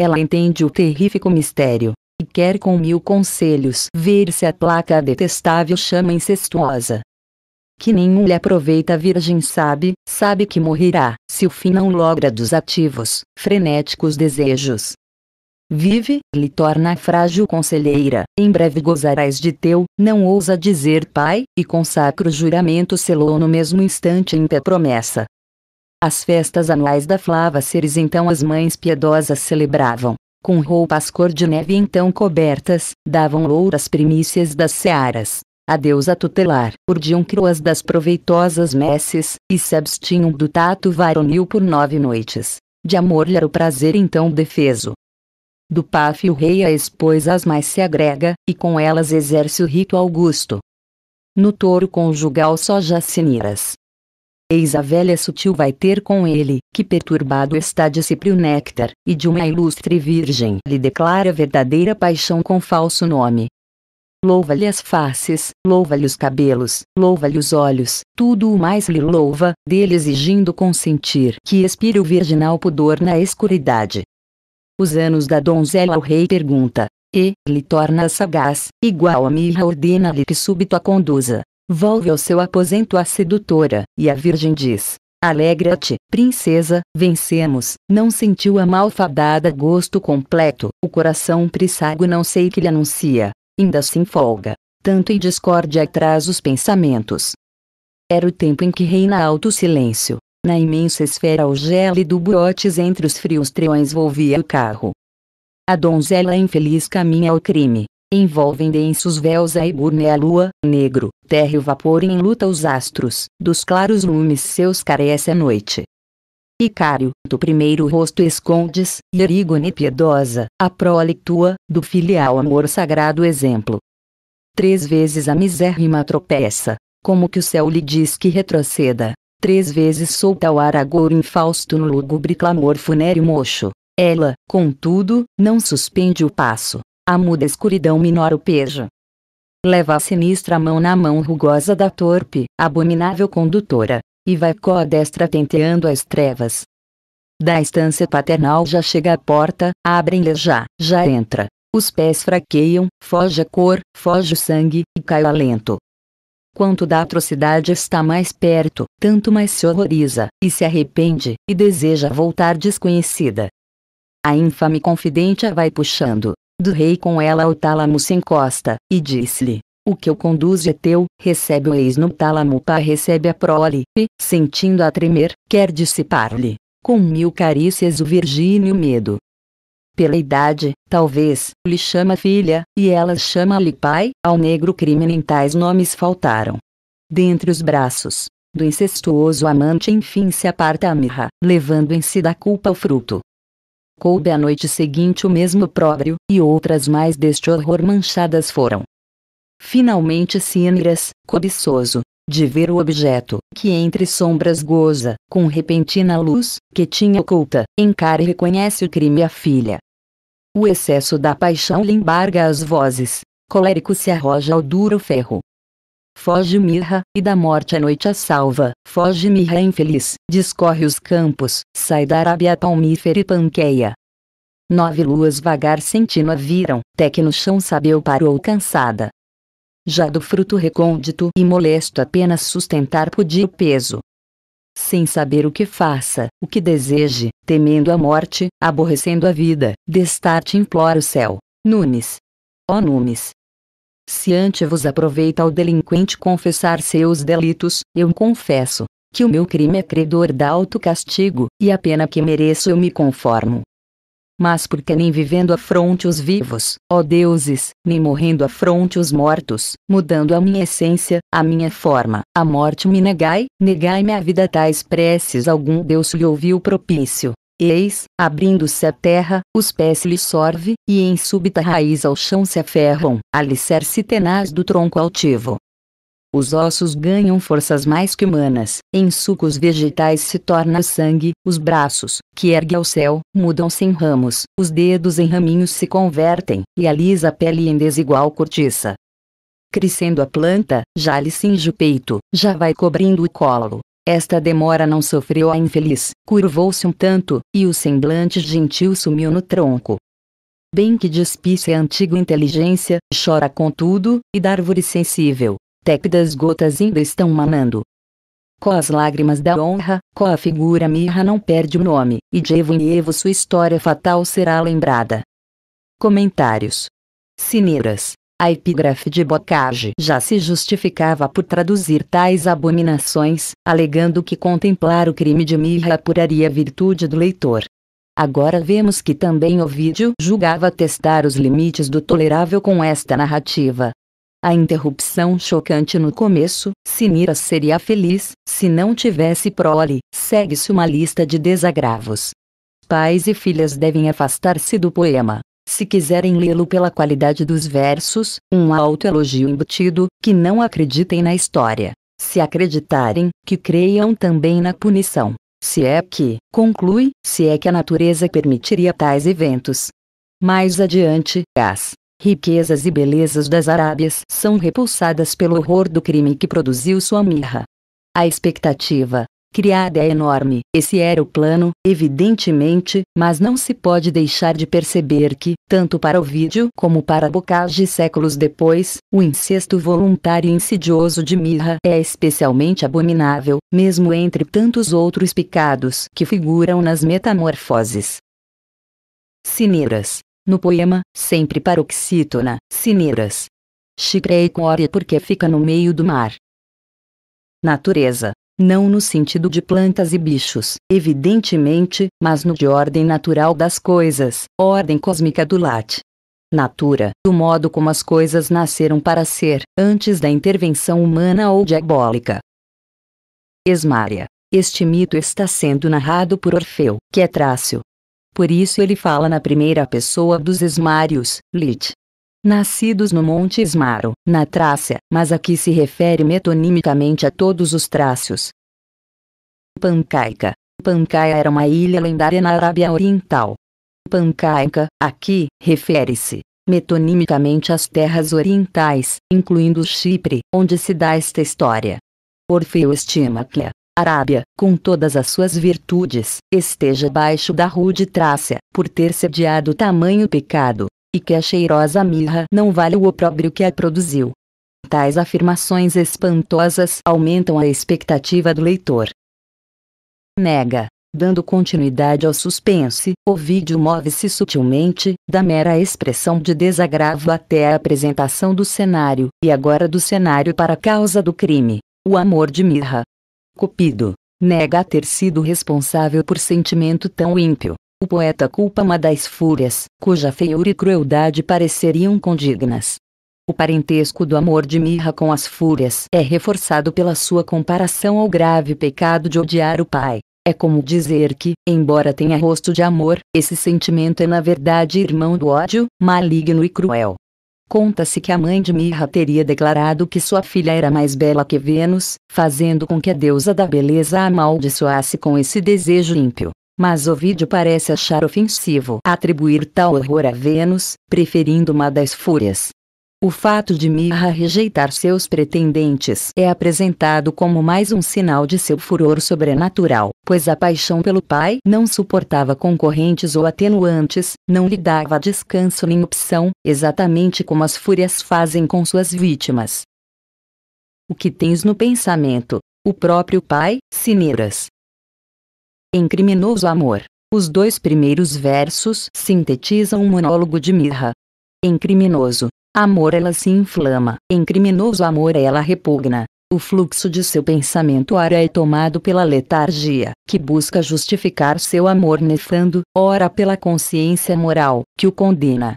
Ela entende o terrífico mistério, e quer com mil conselhos ver se aplaca a detestável chama incestuosa. Que nenhum lhe aproveita. A virgem sabe que morrerá, se o fim não logra dos ativos, frenéticos desejos. Vive, lhe torna a frágil conselheira, em breve gozarás de teu, não ousa dizer pai, e com sacro juramento selou no mesmo instante em pé promessa. As festas anuais da Flava Ceres então as mães piedosas celebravam, com roupas cor de neve então cobertas, davam louras primícias das searas. A deusa tutelar, urdiam cruas das proveitosas messes, e se abstinham do tato varonil por 9 noites. De amor lhe era o prazer então defeso. Do Páfio rei a esposas mais se agrega, e com elas exerce o rito augusto. No touro conjugal só jaz Cíniras. Eis a velha sutil vai ter com ele, que perturbado está de Cipre o néctar, e de uma ilustre virgem lhe declara verdadeira paixão com falso nome. Louva-lhe as faces, louva-lhe os cabelos, louva-lhe os olhos, tudo o mais lhe louva, dele exigindo consentir que expire o virginal pudor na escuridade. Os anos da donzela ao rei pergunta, e lhe torna sagaz, igual a Mirra ordena-lhe que súbito a conduza. Volve ao seu aposento a sedutora, e a virgem diz: Alegra-te, princesa, vencemos. Não sentiu a malfadada gosto completo, o coração presságo não sei que lhe anuncia. Inda assim folga, tanto em discórdia traz os pensamentos. Era o tempo em que reina alto silêncio. Na imensa esfera o gélido botes entre os frios treões volvia o carro. A donzela infeliz caminha ao crime. Envolvem densos véus a ebúrnea a lua, negro, terra e o vapor e enluta os astros, dos claros lumes seus carece a noite. Icário, do primeiro rosto escondes, e Erígone piedosa, a prole tua, do filial amor sagrado exemplo. 3 vezes a misérrima tropeça, como que o céu lhe diz que retroceda. 3 vezes solta o aragouro infausto no lúgubre clamor funéreo mocho. Ela, contudo, não suspende o passo, a muda escuridão minora o pejo. Leva a sinistra mão na mão rugosa da torpe, abominável condutora, e vai com a destra tenteando as trevas. Da estância paternal já chega à porta, abrem-lhe já entra. Os pés fraqueiam, foge a cor, foge o sangue, e cai o alento. Quanto da atrocidade está mais perto, tanto mais se horroriza, e se arrepende, e deseja voltar desconhecida. A infame confidente a vai puxando. Do rei com ela ao tálamo se encosta, e diz-lhe: O que eu conduzo é teu, recebe o ex no tálamo. Pá recebe a prole, e, sentindo-a tremer, quer dissipar-lhe, com mil carícias o virgíneo medo. Pela idade, talvez, lhe chama filha, e ela chama-lhe pai. Ao negro crime nem tais nomes faltaram. Dentre os braços do incestuoso amante enfim se aparta a Mirra, levando em si da culpa o fruto. Coube a noite seguinte o mesmo próprio, e outras mais deste horror manchadas foram. Finalmente Cíniras, cobiçoso de ver o objeto, que entre sombras goza, com repentina luz, que tinha oculta, encara e reconhece o crime à filha. O excesso da paixão lhe embarga as vozes, colérico se arroja ao duro ferro. Foge Mirra, e da morte a noite a salva. Foge Mirra infeliz, discorre os campos, sai da Arábia palmífera e panqueia. 9 luas vagar centina viram, até que no chão sabeu parou cansada. Já do fruto recôndito e molesto apenas sustentar podia o peso. Sem saber o que faça, o que deseje, temendo a morte, aborrecendo a vida, destarte implora o céu. Nunes. Ó Nunes! Se ante vos aproveita ao delinquente confessar seus delitos, eu confesso, que o meu crime é credor da alto castigo, e a pena que mereço eu me conformo. Mas porque nem vivendo afronte os vivos, ó deuses, nem morrendo afronte os mortos, mudando a minha essência, a minha forma, a morte me negai, negai-me a vida tais preces algum Deus lhe ouviu propício. Eis, abrindo-se a terra, os pés lhe sorve, e em súbita raiz ao chão se aferram, alicerce tenaz do tronco altivo. Os ossos ganham forças mais que humanas, em sucos vegetais se torna sangue, os braços, que ergue ao céu, mudam-se em ramos, os dedos em raminhos se convertem, e alisa a pele em desigual cortiça. Crescendo a planta, já lhe cinge o peito, já vai cobrindo o colo. Esta demora não sofreu a infeliz, curvou-se um tanto, e o semblante gentil sumiu no tronco. Bem que despisse a antiga inteligência, chora contudo, e da árvore sensível, tépidas gotas ainda estão manando. Có as lágrimas da honra, có a figura Mirra não perde o nome, e de evo em evo sua história fatal será lembrada. Comentários. Cíniras. A epígrafe de Bocage já se justificava por traduzir tais abominações, alegando que contemplar o crime de Mirra apuraria a virtude do leitor. Agora vemos que também Ovídio julgava testar os limites do tolerável com esta narrativa. A interrupção chocante no começo, Cíniras seria feliz, se não tivesse prole, segue-se uma lista de desagravos. Pais e filhas devem afastar-se do poema. Se quiserem lê-lo pela qualidade dos versos, um autoelogio embutido, que não acreditem na história. Se acreditarem, que creiam também na punição. Se é que a natureza permitiria tais eventos. Mais adiante, as riquezas e belezas das Arábias são repulsadas pelo horror do crime que produziu sua Mirra. A expectativa criada é enorme, esse era o plano, evidentemente, mas não se pode deixar de perceber que, tanto para Ovídio como para Bocage séculos depois, o incesto voluntário e insidioso de Mirra é especialmente abominável, mesmo entre tantos outros pecados que figuram nas Metamorfoses. Cíniras. No poema, sempre paroxítona, Cíniras. Chipre é ícone porque fica no meio do mar. Natureza. Não no sentido de plantas e bichos, evidentemente, mas no de ordem natural das coisas, ordem cósmica do latim. Natura, do modo como as coisas nasceram para ser, antes da intervenção humana ou diabólica. Esmária. Este mito está sendo narrado por Orfeu, que é Trácio. Por isso ele fala na primeira pessoa dos esmários, lit. Nascidos no Monte Esmaro, na Trácia, mas aqui se refere metonimicamente a todos os trácios. Pancaica. Pancaia era uma ilha lendária na Arábia Oriental. Pancaica, aqui, refere-se metonimicamente às terras orientais, incluindo Chipre, onde se dá esta história. Orfeu estima que a Arábia, com todas as suas virtudes, esteja abaixo da rude Trácia, por ter sediado tamanho pecado, e que a cheirosa Mirra não vale o opróbrio que a produziu. Tais afirmações espantosas aumentam a expectativa do leitor. Nega. Dando continuidade ao suspense, Ovídio move-se sutilmente, da mera expressão de desagravo até a apresentação do cenário, e agora do cenário para a causa do crime, o amor de Mirra. Cupido. Nega ter sido responsável por sentimento tão ímpio. O poeta culpa uma das fúrias, cuja feiura e crueldade pareceriam condignas. O parentesco do amor de Mirra com as fúrias é reforçado pela sua comparação ao grave pecado de odiar o pai. É como dizer que, embora tenha rosto de amor, esse sentimento é na verdade irmão do ódio, maligno e cruel. Conta-se que a mãe de Mirra teria declarado que sua filha era mais bela que Vênus, fazendo com que a deusa da beleza a amaldiçoasse com esse desejo ímpio. Mas Ovídio parece achar ofensivo atribuir tal horror a Vênus, preferindo uma das fúrias. O fato de Mirra rejeitar seus pretendentes é apresentado como mais um sinal de seu furor sobrenatural, pois a paixão pelo pai não suportava concorrentes ou atenuantes, não lhe dava descanso nem opção, exatamente como as fúrias fazem com suas vítimas. O que tens no pensamento? O próprio pai, Cíniras. Em Criminoso Amor, os dois primeiros versos sintetizam o monólogo de Mirra. Em Criminoso Amor ela se inflama, em Criminoso Amor ela repugna. O fluxo de seu pensamento ora é tomado pela letargia, que busca justificar seu amor nefando, ora pela consciência moral, que o condena.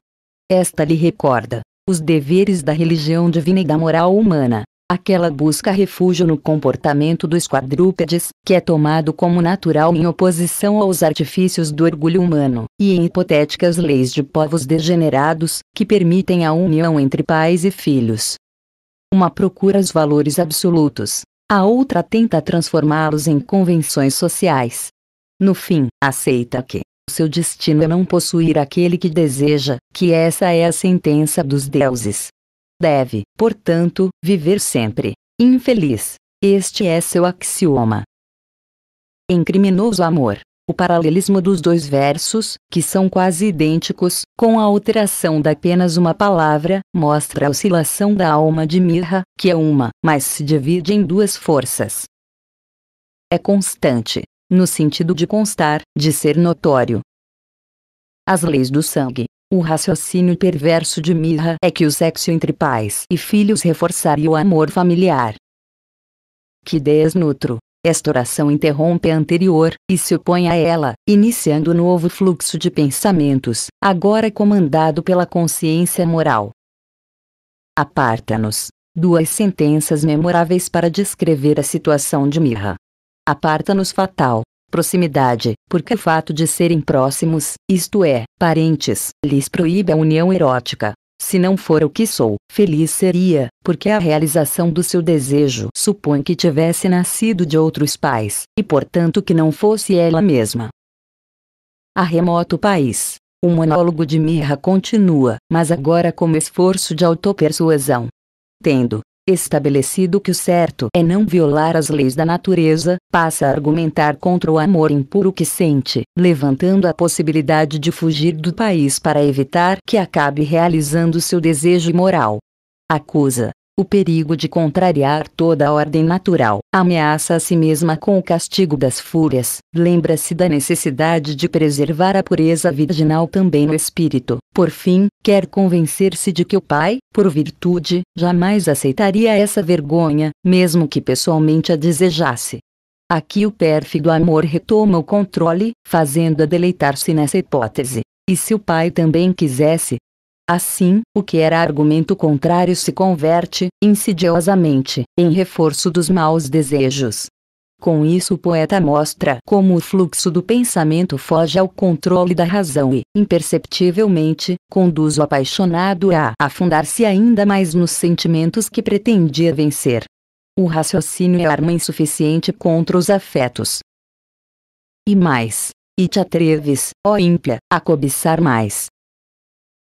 Esta lhe recorda os deveres da religião divina e da moral humana. Aquela busca refúgio no comportamento dos quadrúpedes, que é tomado como natural em oposição aos artifícios do orgulho humano, e em hipotéticas leis de povos degenerados, que permitem a união entre pais e filhos. Uma procura os valores absolutos, a outra tenta transformá-los em convenções sociais. No fim, aceita que seu destino é não possuir aquele que deseja, que essa é a sentença dos deuses. Deve, portanto, viver sempre infeliz. Este é seu axioma. Em Criminoso Amor, o paralelismo dos dois versos, que são quase idênticos, com a alteração de apenas uma palavra, mostra a oscilação da alma de Mirra, que é uma, mas se divide em duas forças. É constante, no sentido de constar, de ser notório. As leis do sangue. O raciocínio perverso de Mirra é que o sexo entre pais e filhos reforçaria o amor familiar. Que desnutro! Esta oração interrompe a anterior, e se opõe a ela, iniciando um novo fluxo de pensamentos, agora comandado pela consciência moral. Aparta-nos. Duas sentenças memoráveis para descrever a situação de Mirra. Aparta-nos fatal. Proximidade, porque o fato de serem próximos, isto é, parentes, lhes proíbe a união erótica. Se não for o que sou, feliz seria, porque a realização do seu desejo supõe que tivesse nascido de outros pais, e portanto que não fosse ela mesma. A remoto país. O monólogo de Mirra continua, mas agora como esforço de autopersuasão. Tendo estabelecido que o certo é não violar as leis da natureza, passa a argumentar contra o amor impuro que sente, levantando a possibilidade de fugir do país para evitar que acabe realizando seu desejo imoral. Acusa o perigo de contrariar toda a ordem natural, ameaça a si mesma com o castigo das fúrias, lembra-se da necessidade de preservar a pureza virginal também no espírito, por fim, quer convencer-se de que o pai, por virtude, jamais aceitaria essa vergonha, mesmo que pessoalmente a desejasse. Aqui o pérfido amor retoma o controle, fazendo-a deleitar-se nessa hipótese. E se o pai também quisesse? Assim, o que era argumento contrário se converte, insidiosamente, em reforço dos maus desejos. Com isso o poeta mostra como o fluxo do pensamento foge ao controle da razão e, imperceptivelmente, conduz o apaixonado a afundar-se ainda mais nos sentimentos que pretendia vencer. O raciocínio é arma insuficiente contra os afetos. E mais, e te atreves, ó ímpia, a cobiçar mais.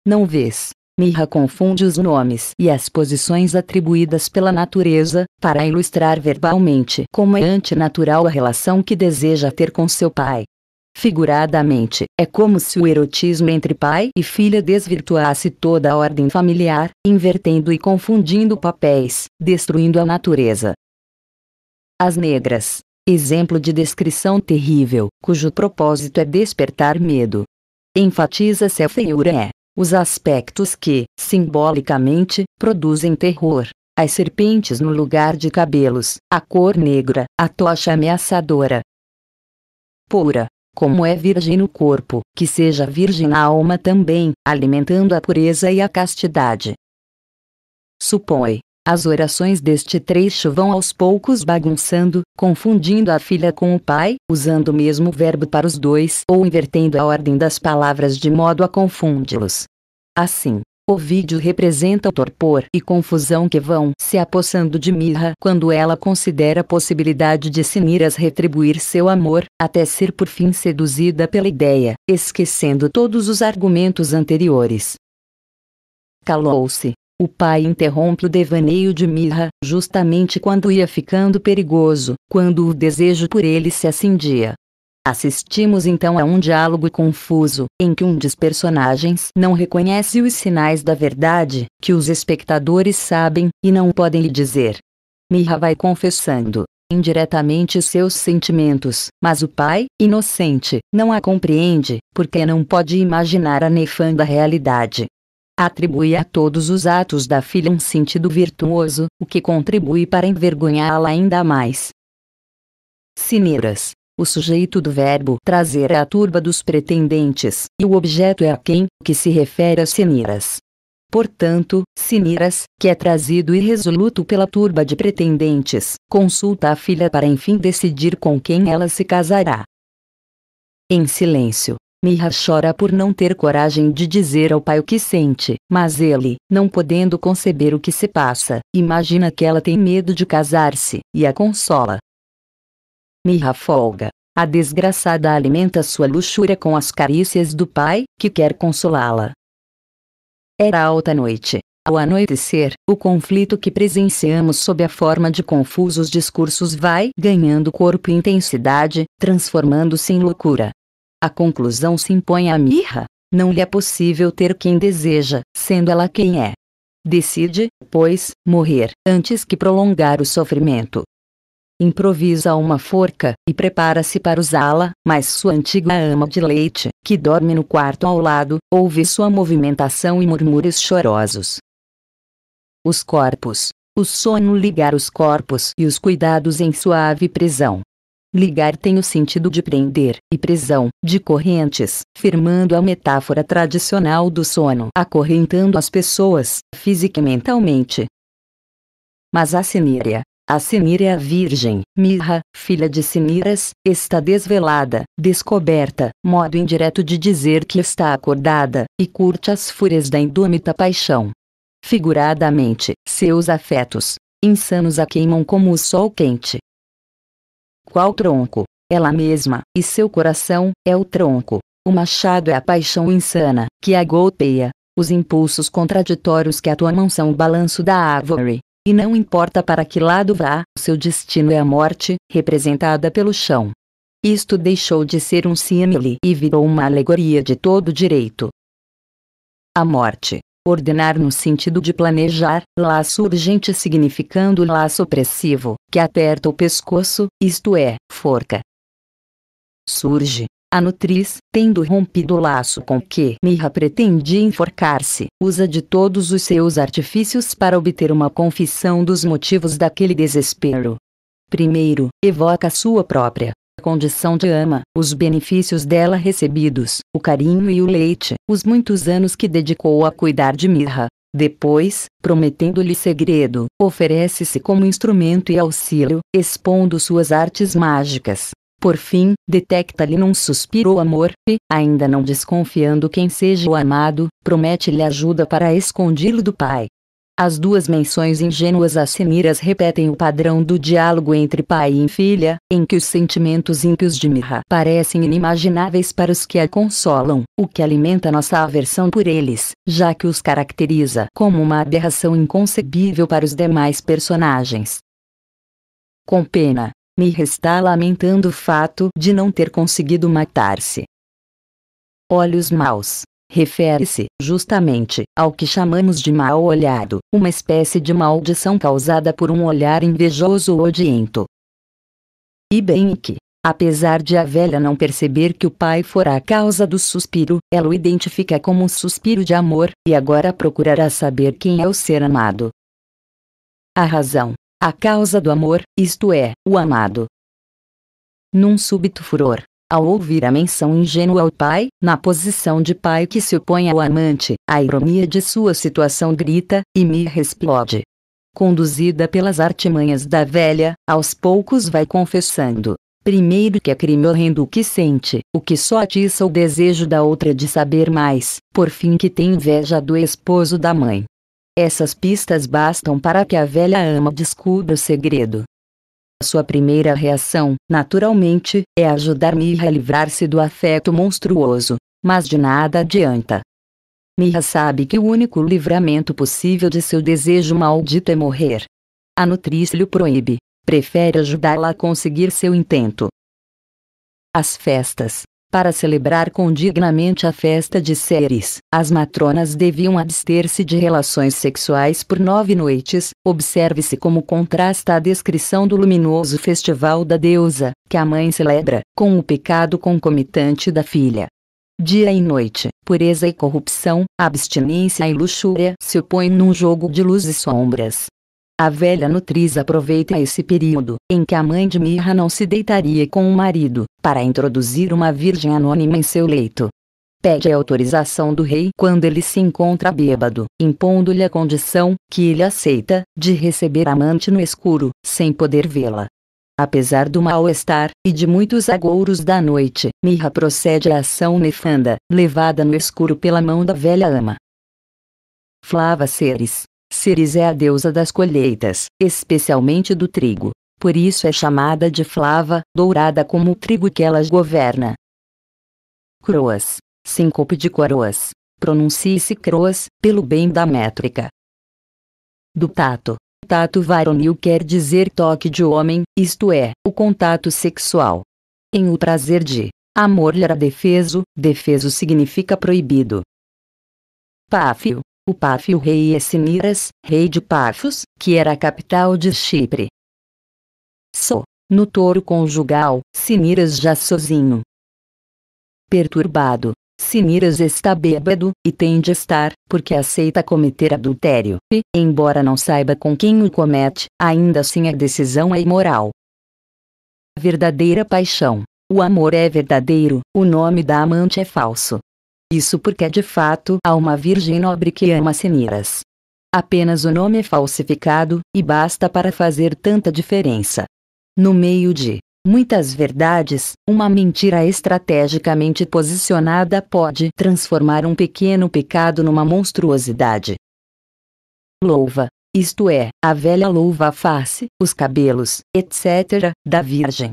Não vês? Mirra confunde os nomes e as posições atribuídas pela natureza, para ilustrar verbalmente como é antinatural a relação que deseja ter com seu pai. Figuradamente, é como se o erotismo entre pai e filha desvirtuasse toda a ordem familiar, invertendo e confundindo papéis, destruindo a natureza. As negras. Exemplo de descrição terrível, cujo propósito é despertar medo. Enfatiza-se a feiura é os aspectos que, simbolicamente, produzem terror. As serpentes no lugar de cabelos, a cor negra, a tocha ameaçadora. Pura. Como é virgem o corpo, que seja virgem a alma também, alimentando a pureza e a castidade. Supõe. As orações deste trecho vão aos poucos bagunçando, confundindo a filha com o pai, usando o mesmo verbo para os dois ou invertendo a ordem das palavras de modo a confundi-los. Assim, Ovídio representa o torpor e confusão que vão se apossando de Mirra quando ela considera a possibilidade de Cíniras retribuir seu amor, até ser por fim seduzida pela ideia, esquecendo todos os argumentos anteriores. Calou-se. O pai interrompe o devaneio de Mirra, justamente quando ia ficando perigoso, quando o desejo por ele se acendia. Assistimos então a um diálogo confuso, em que um dos personagens não reconhece os sinais da verdade, que os espectadores sabem, e não podem lhe dizer. Mirra vai confessando indiretamente seus sentimentos, mas o pai, inocente, não a compreende, porque não pode imaginar a nefanda realidade. Atribui a todos os atos da filha um sentido virtuoso, o que contribui para envergonhá-la ainda mais. Cíniras. O sujeito do verbo trazer é a turba dos pretendentes, e o objeto é a quem que se refere a Cíniras. Portanto, Cíniras, que é trazido irresoluto pela turba de pretendentes, consulta a filha para enfim decidir com quem ela se casará. Em silêncio, Mirra chora por não ter coragem de dizer ao pai o que sente, mas ele, não podendo conceber o que se passa, imagina que ela tem medo de casar-se, e a consola. Mirra folga. A desgraçada alimenta sua luxúria com as carícias do pai, que quer consolá-la. Era alta noite. Ao anoitecer, o conflito que presenciamos sob a forma de confusos discursos vai ganhando corpo e intensidade, transformando-se em loucura. A conclusão se impõe a Mirra. Não lhe é possível ter quem deseja, sendo ela quem é. Decide, pois, morrer, antes que prolongar o sofrimento. Improvisa uma forca, e prepara-se para usá-la, mas sua antiga ama de leite, que dorme no quarto ao lado, ouve sua movimentação e murmúrios chorosos. Os corpos. O sono ligar os corpos e os cuidados em suave prisão. Ligar tem o sentido de prender, e prisão, de correntes, firmando a metáfora tradicional do sono, acorrentando as pessoas, física e mentalmente. Mas a Ciníria. A Ciníria virgem, Mirra, filha de Cíniras, está desvelada, descoberta, modo indireto de dizer que está acordada, e curte as fúrias da indômita paixão. Figuradamente, seus afetos, insanos a queimam como o sol quente. Qual tronco? Ela mesma, e seu coração, é o tronco. O machado é a paixão insana, que a golpeia. Os impulsos contraditórios que a tomam são o balanço da árvore. E não importa para que lado vá, seu destino é a morte, representada pelo chão. Isto deixou de ser um símile e virou uma alegoria de todo direito. A morte. Ordenar no sentido de planejar, laço urgente significando laço opressivo, que aperta o pescoço, isto é, forca. Surge. A nutriz, tendo rompido o laço com que Mirra pretendia enforcar-se, usa de todos os seus artifícios para obter uma confissão dos motivos daquele desespero. Primeiro, evoca sua própria condição de ama, os benefícios dela recebidos, o carinho e o leite, os muitos anos que dedicou a cuidar de Mirra. Depois, prometendo-lhe segredo, oferece-se como instrumento e auxílio, expondo suas artes mágicas. Por fim, detecta-lhe num suspiro o amor, e, ainda não desconfiando quem seja o amado, promete-lhe ajuda para escondê-lo do pai. As duas menções ingênuas a Cíniras repetem o padrão do diálogo entre pai e filha, em que os sentimentos ímpios de Mirra parecem inimagináveis para os que a consolam, o que alimenta nossa aversão por eles, já que os caracteriza como uma aberração inconcebível para os demais personagens. Com pena. Mirra está lamentando o fato de não ter conseguido matar-se. Olhos maus. Refere-se, justamente, ao que chamamos de mal-olhado, uma espécie de maldição causada por um olhar invejoso ou odiento. E bem que, apesar de a velha não perceber que o pai fora a causa do suspiro, ela o identifica como um suspiro de amor, e agora procurará saber quem é o ser amado. A razão. A causa do amor, isto é, o amado. Num súbito furor, ao ouvir a menção ingênua ao pai, na posição de pai que se opõe ao amante, a ironia de sua situação grita, e Mirra explode. Conduzida pelas artimanhas da velha, aos poucos vai confessando. Primeiro que é crime horrendo o que sente, o que só atiça o desejo da outra de saber mais, por fim que tem inveja do esposo da mãe. Essas pistas bastam para que a velha ama descubra o segredo. Sua primeira reação, naturalmente, é ajudar Mirra a livrar-se do afeto monstruoso, mas de nada adianta. Mirra sabe que o único livramento possível de seu desejo maldito é morrer. A nutrice lhe proíbe, prefere ajudá-la a conseguir seu intento. As festas. Para celebrar condignamente a festa de Ceres, as matronas deviam abster-se de relações sexuais por 9 noites, observe-se como contrasta a descrição do luminoso festival da deusa, que a mãe celebra, com o pecado concomitante da filha. Dia e noite, pureza e corrupção, abstinência e luxúria se opõem num jogo de luz e sombras. A velha nutriz aproveita esse período, em que a mãe de Mirra não se deitaria com o marido, para introduzir uma virgem anônima em seu leito. Pede a autorização do rei quando ele se encontra bêbado, impondo-lhe a condição, que ele aceita, de receber a amante no escuro, sem poder vê-la. Apesar do mal-estar, e de muitos agouros da noite, Mirra procede à ação nefanda, levada no escuro pela mão da velha ama. Flava Ceres. Ceres é a deusa das colheitas, especialmente do trigo, por isso é chamada de Flava, dourada como o trigo que ela governa. Croas. Síncope de coroas. Pronuncie-se croas, pelo bem da métrica. Do tato. Tato varonil quer dizer toque de homem, isto é, o contato sexual. Em o prazer de amor lhe era defeso, defeso significa proibido. Páfio. O Páfio rei é Cíniras, rei de Páfos, que era a capital de Chipre. Só, no touro conjugal, Cíniras já sozinho. Perturbado, Cíniras está bêbado, e tem de estar, porque aceita cometer adultério, e, embora não saiba com quem o comete, ainda assim a decisão é imoral. Verdadeira paixão. O amor é verdadeiro, o nome da amante é falso. Isso porque de fato há uma virgem nobre que ama Cíniras. Apenas o nome é falsificado, e basta para fazer tanta diferença. No meio de muitas verdades, uma mentira estrategicamente posicionada pode transformar um pequeno pecado numa monstruosidade. Louva, isto é, a velha louva a face, os cabelos, etc., da virgem.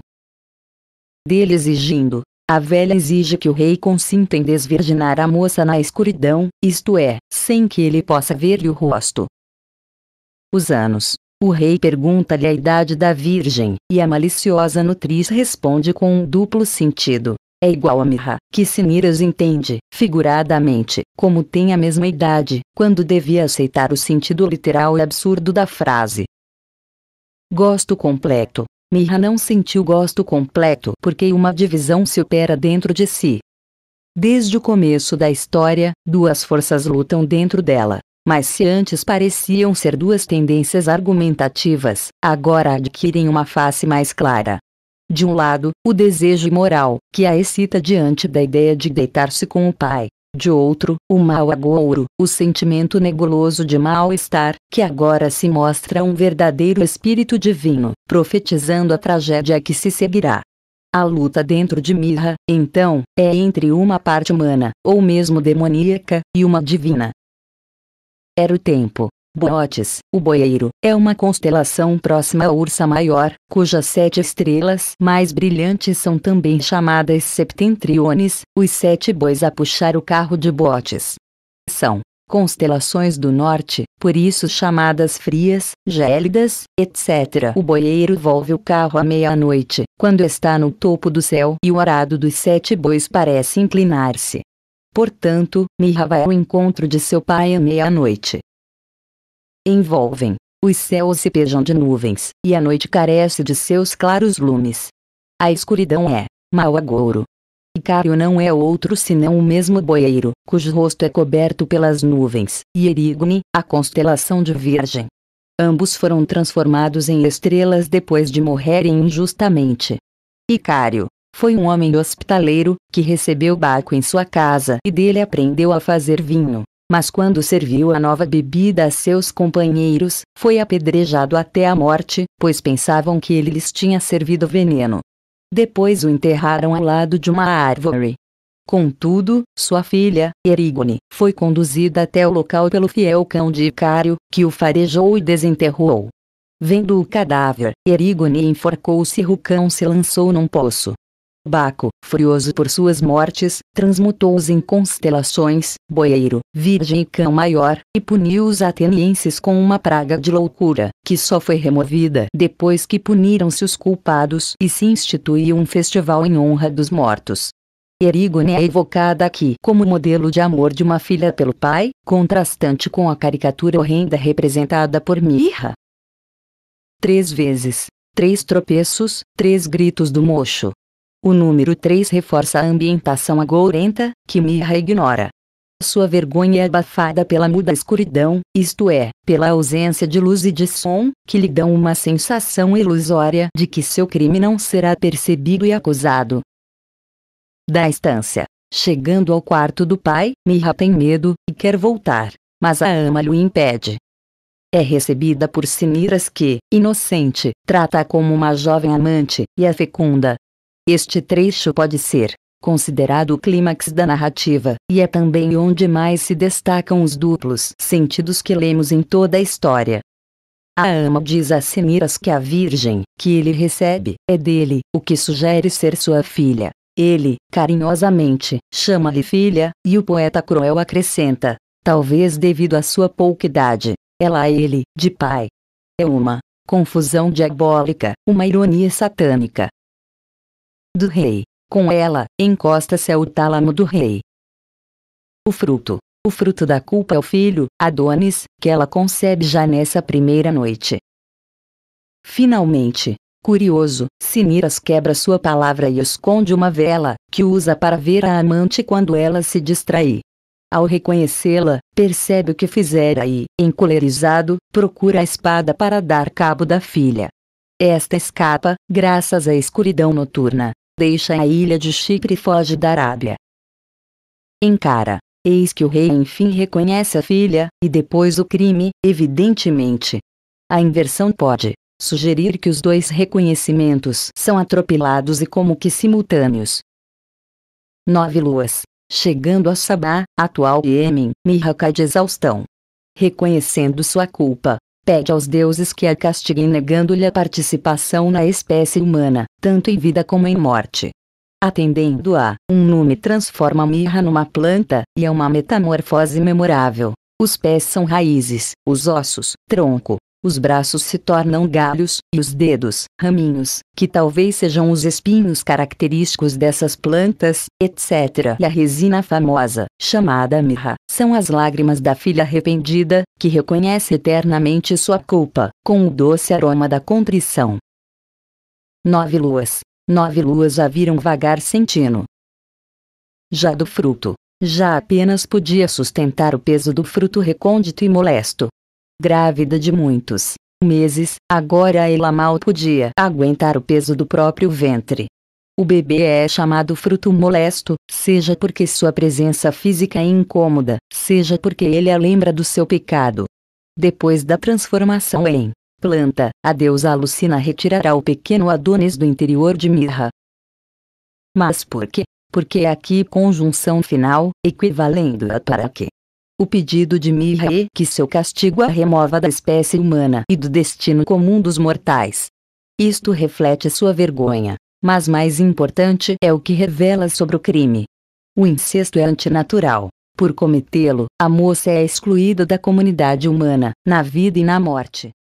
Dele exigindo. A velha exige que o rei consinta em desvirginar a moça na escuridão, isto é, sem que ele possa ver-lhe o rosto. Os anos. O rei pergunta-lhe a idade da virgem, e a maliciosa nutriz responde com um duplo sentido. É igual a Mirra, que Cíniras entende, figuradamente, como tem a mesma idade, quando devia aceitar o sentido literal e absurdo da frase. Gosto completo. Mirra não sentiu gosto completo porque uma divisão se opera dentro de si. Desde o começo da história, duas forças lutam dentro dela, mas se antes pareciam ser duas tendências argumentativas, agora adquirem uma face mais clara. De um lado, o desejo imoral, que a excita diante da ideia de deitar-se com o pai. De outro, o mau agouro, o sentimento nebuloso de mal-estar, que agora se mostra um verdadeiro espírito divino, profetizando a tragédia que se seguirá. A luta dentro de Mirra, então, é entre uma parte humana, ou mesmo demoníaca, e uma divina. Era o tempo. Bootes, o boeiro, é uma constelação próxima à Ursa Maior, cujas 7 estrelas mais brilhantes são também chamadas septentriones, os 7 bois a puxar o carro de Bootes. São constelações do norte, por isso chamadas frias, gélidas, etc. O boeiro volve o carro à meia-noite, quando está no topo do céu e o arado dos 7 bois parece inclinar-se. Portanto, Mirra vai ao encontro de seu pai à meia-noite. Envolvem. Os céus se pejam de nuvens, e a noite carece de seus claros lumes. A escuridão é mau agouro. Icário não é outro senão o mesmo boeiro, cujo rosto é coberto pelas nuvens, e Erígone, a constelação de Virgem. Ambos foram transformados em estrelas depois de morrerem injustamente. Icário foi um homem hospitaleiro, que recebeu Baco em sua casa e dele aprendeu a fazer vinho. Mas quando serviu a nova bebida a seus companheiros, foi apedrejado até a morte, pois pensavam que ele lhes tinha servido veneno. Depois o enterraram ao lado de uma árvore. Contudo, sua filha, Erígone, foi conduzida até o local pelo fiel cão de Icário, que o farejou e desenterrou. Vendo o cadáver, Erígone enforcou-se e o cão se lançou num poço. Baco, furioso por suas mortes, transmutou-os em constelações, boeiro, virgem e cão maior, e puniu os atenienses com uma praga de loucura, que só foi removida depois que puniram-se os culpados e se instituiu um festival em honra dos mortos. Erígone é evocada aqui como modelo de amor de uma filha pelo pai, contrastante com a caricatura horrenda representada por Mirra. 3 vezes. 3 tropeços, 3 gritos do mocho. O número 3 reforça a ambientação agourenta, que Mirra ignora. Sua vergonha é abafada pela muda escuridão, isto é, pela ausência de luz e de som, que lhe dão uma sensação ilusória de que seu crime não será percebido e acusado. Da estância, chegando ao quarto do pai, Mirra tem medo, e quer voltar, mas a ama lhe impede. É recebida por Cíniras que, inocente, trata-a como uma jovem amante, e a fecunda. Este trecho pode ser considerado o clímax da narrativa, e é também onde mais se destacam os duplos sentidos que lemos em toda a história. A ama diz a Cíniras que a virgem, que ele recebe, é dele, o que sugere ser sua filha. Ele, carinhosamente, chama-lhe filha, e o poeta cruel acrescenta, talvez devido à sua pouca idade, ela a ele, de pai. É uma confusão diabólica, uma ironia satânica. Do rei. Com ela, encosta-se ao tálamo do rei. O fruto. O fruto da culpa é o filho, Adonis, que ela concebe já nessa primeira noite. Finalmente, curioso, Cíniras quebra sua palavra e esconde uma vela, que usa para ver a amante quando ela se distrai. Ao reconhecê-la, percebe o que fizera e, encolerizado, procura a espada para dar cabo da filha. Esta escapa, graças à escuridão noturna, deixa a ilha de Chipre e foge da Arábia. Encara. Eis que o rei enfim reconhece a filha, e depois o crime, evidentemente. A inversão pode sugerir que os 2 reconhecimentos são atropelados e como que simultâneos. 9 luas. Chegando a Sabá, atual Iêmen, Mirra cai de exaustão. Reconhecendo sua culpa, pede aos deuses que a castiguem negando-lhe a participação na espécie humana, tanto em vida como em morte. Atendendo a um nume transforma Mirra numa planta, e é uma metamorfose memorável. Os pés são raízes, os ossos, tronco. Os braços se tornam galhos, e os dedos, raminhos, que talvez sejam os espinhos característicos dessas plantas, etc. E a resina famosa, chamada mirra, são as lágrimas da filha arrependida, que reconhece eternamente sua culpa, com o doce aroma da contrição. 9 luas. 9 luas a viram vagar sentindo. Já do fruto. Já apenas podia sustentar o peso do fruto recôndito e molesto. Grávida de muitos meses, agora ela mal podia aguentar o peso do próprio ventre. O bebê é chamado fruto molesto, seja porque sua presença física é incômoda, seja porque ele a lembra do seu pecado. Depois da transformação em planta, a deusa Alucina retirará o pequeno Adonis do interior de Mirra. Mas por quê? Porque aqui conjunção final, equivalendo a para quê. O pedido de Mirra é que seu castigo a remova da espécie humana e do destino comum dos mortais. Isto reflete sua vergonha, mas mais importante é o que revela sobre o crime. O incesto é antinatural. Por cometê-lo, a moça é excluída da comunidade humana, na vida e na morte.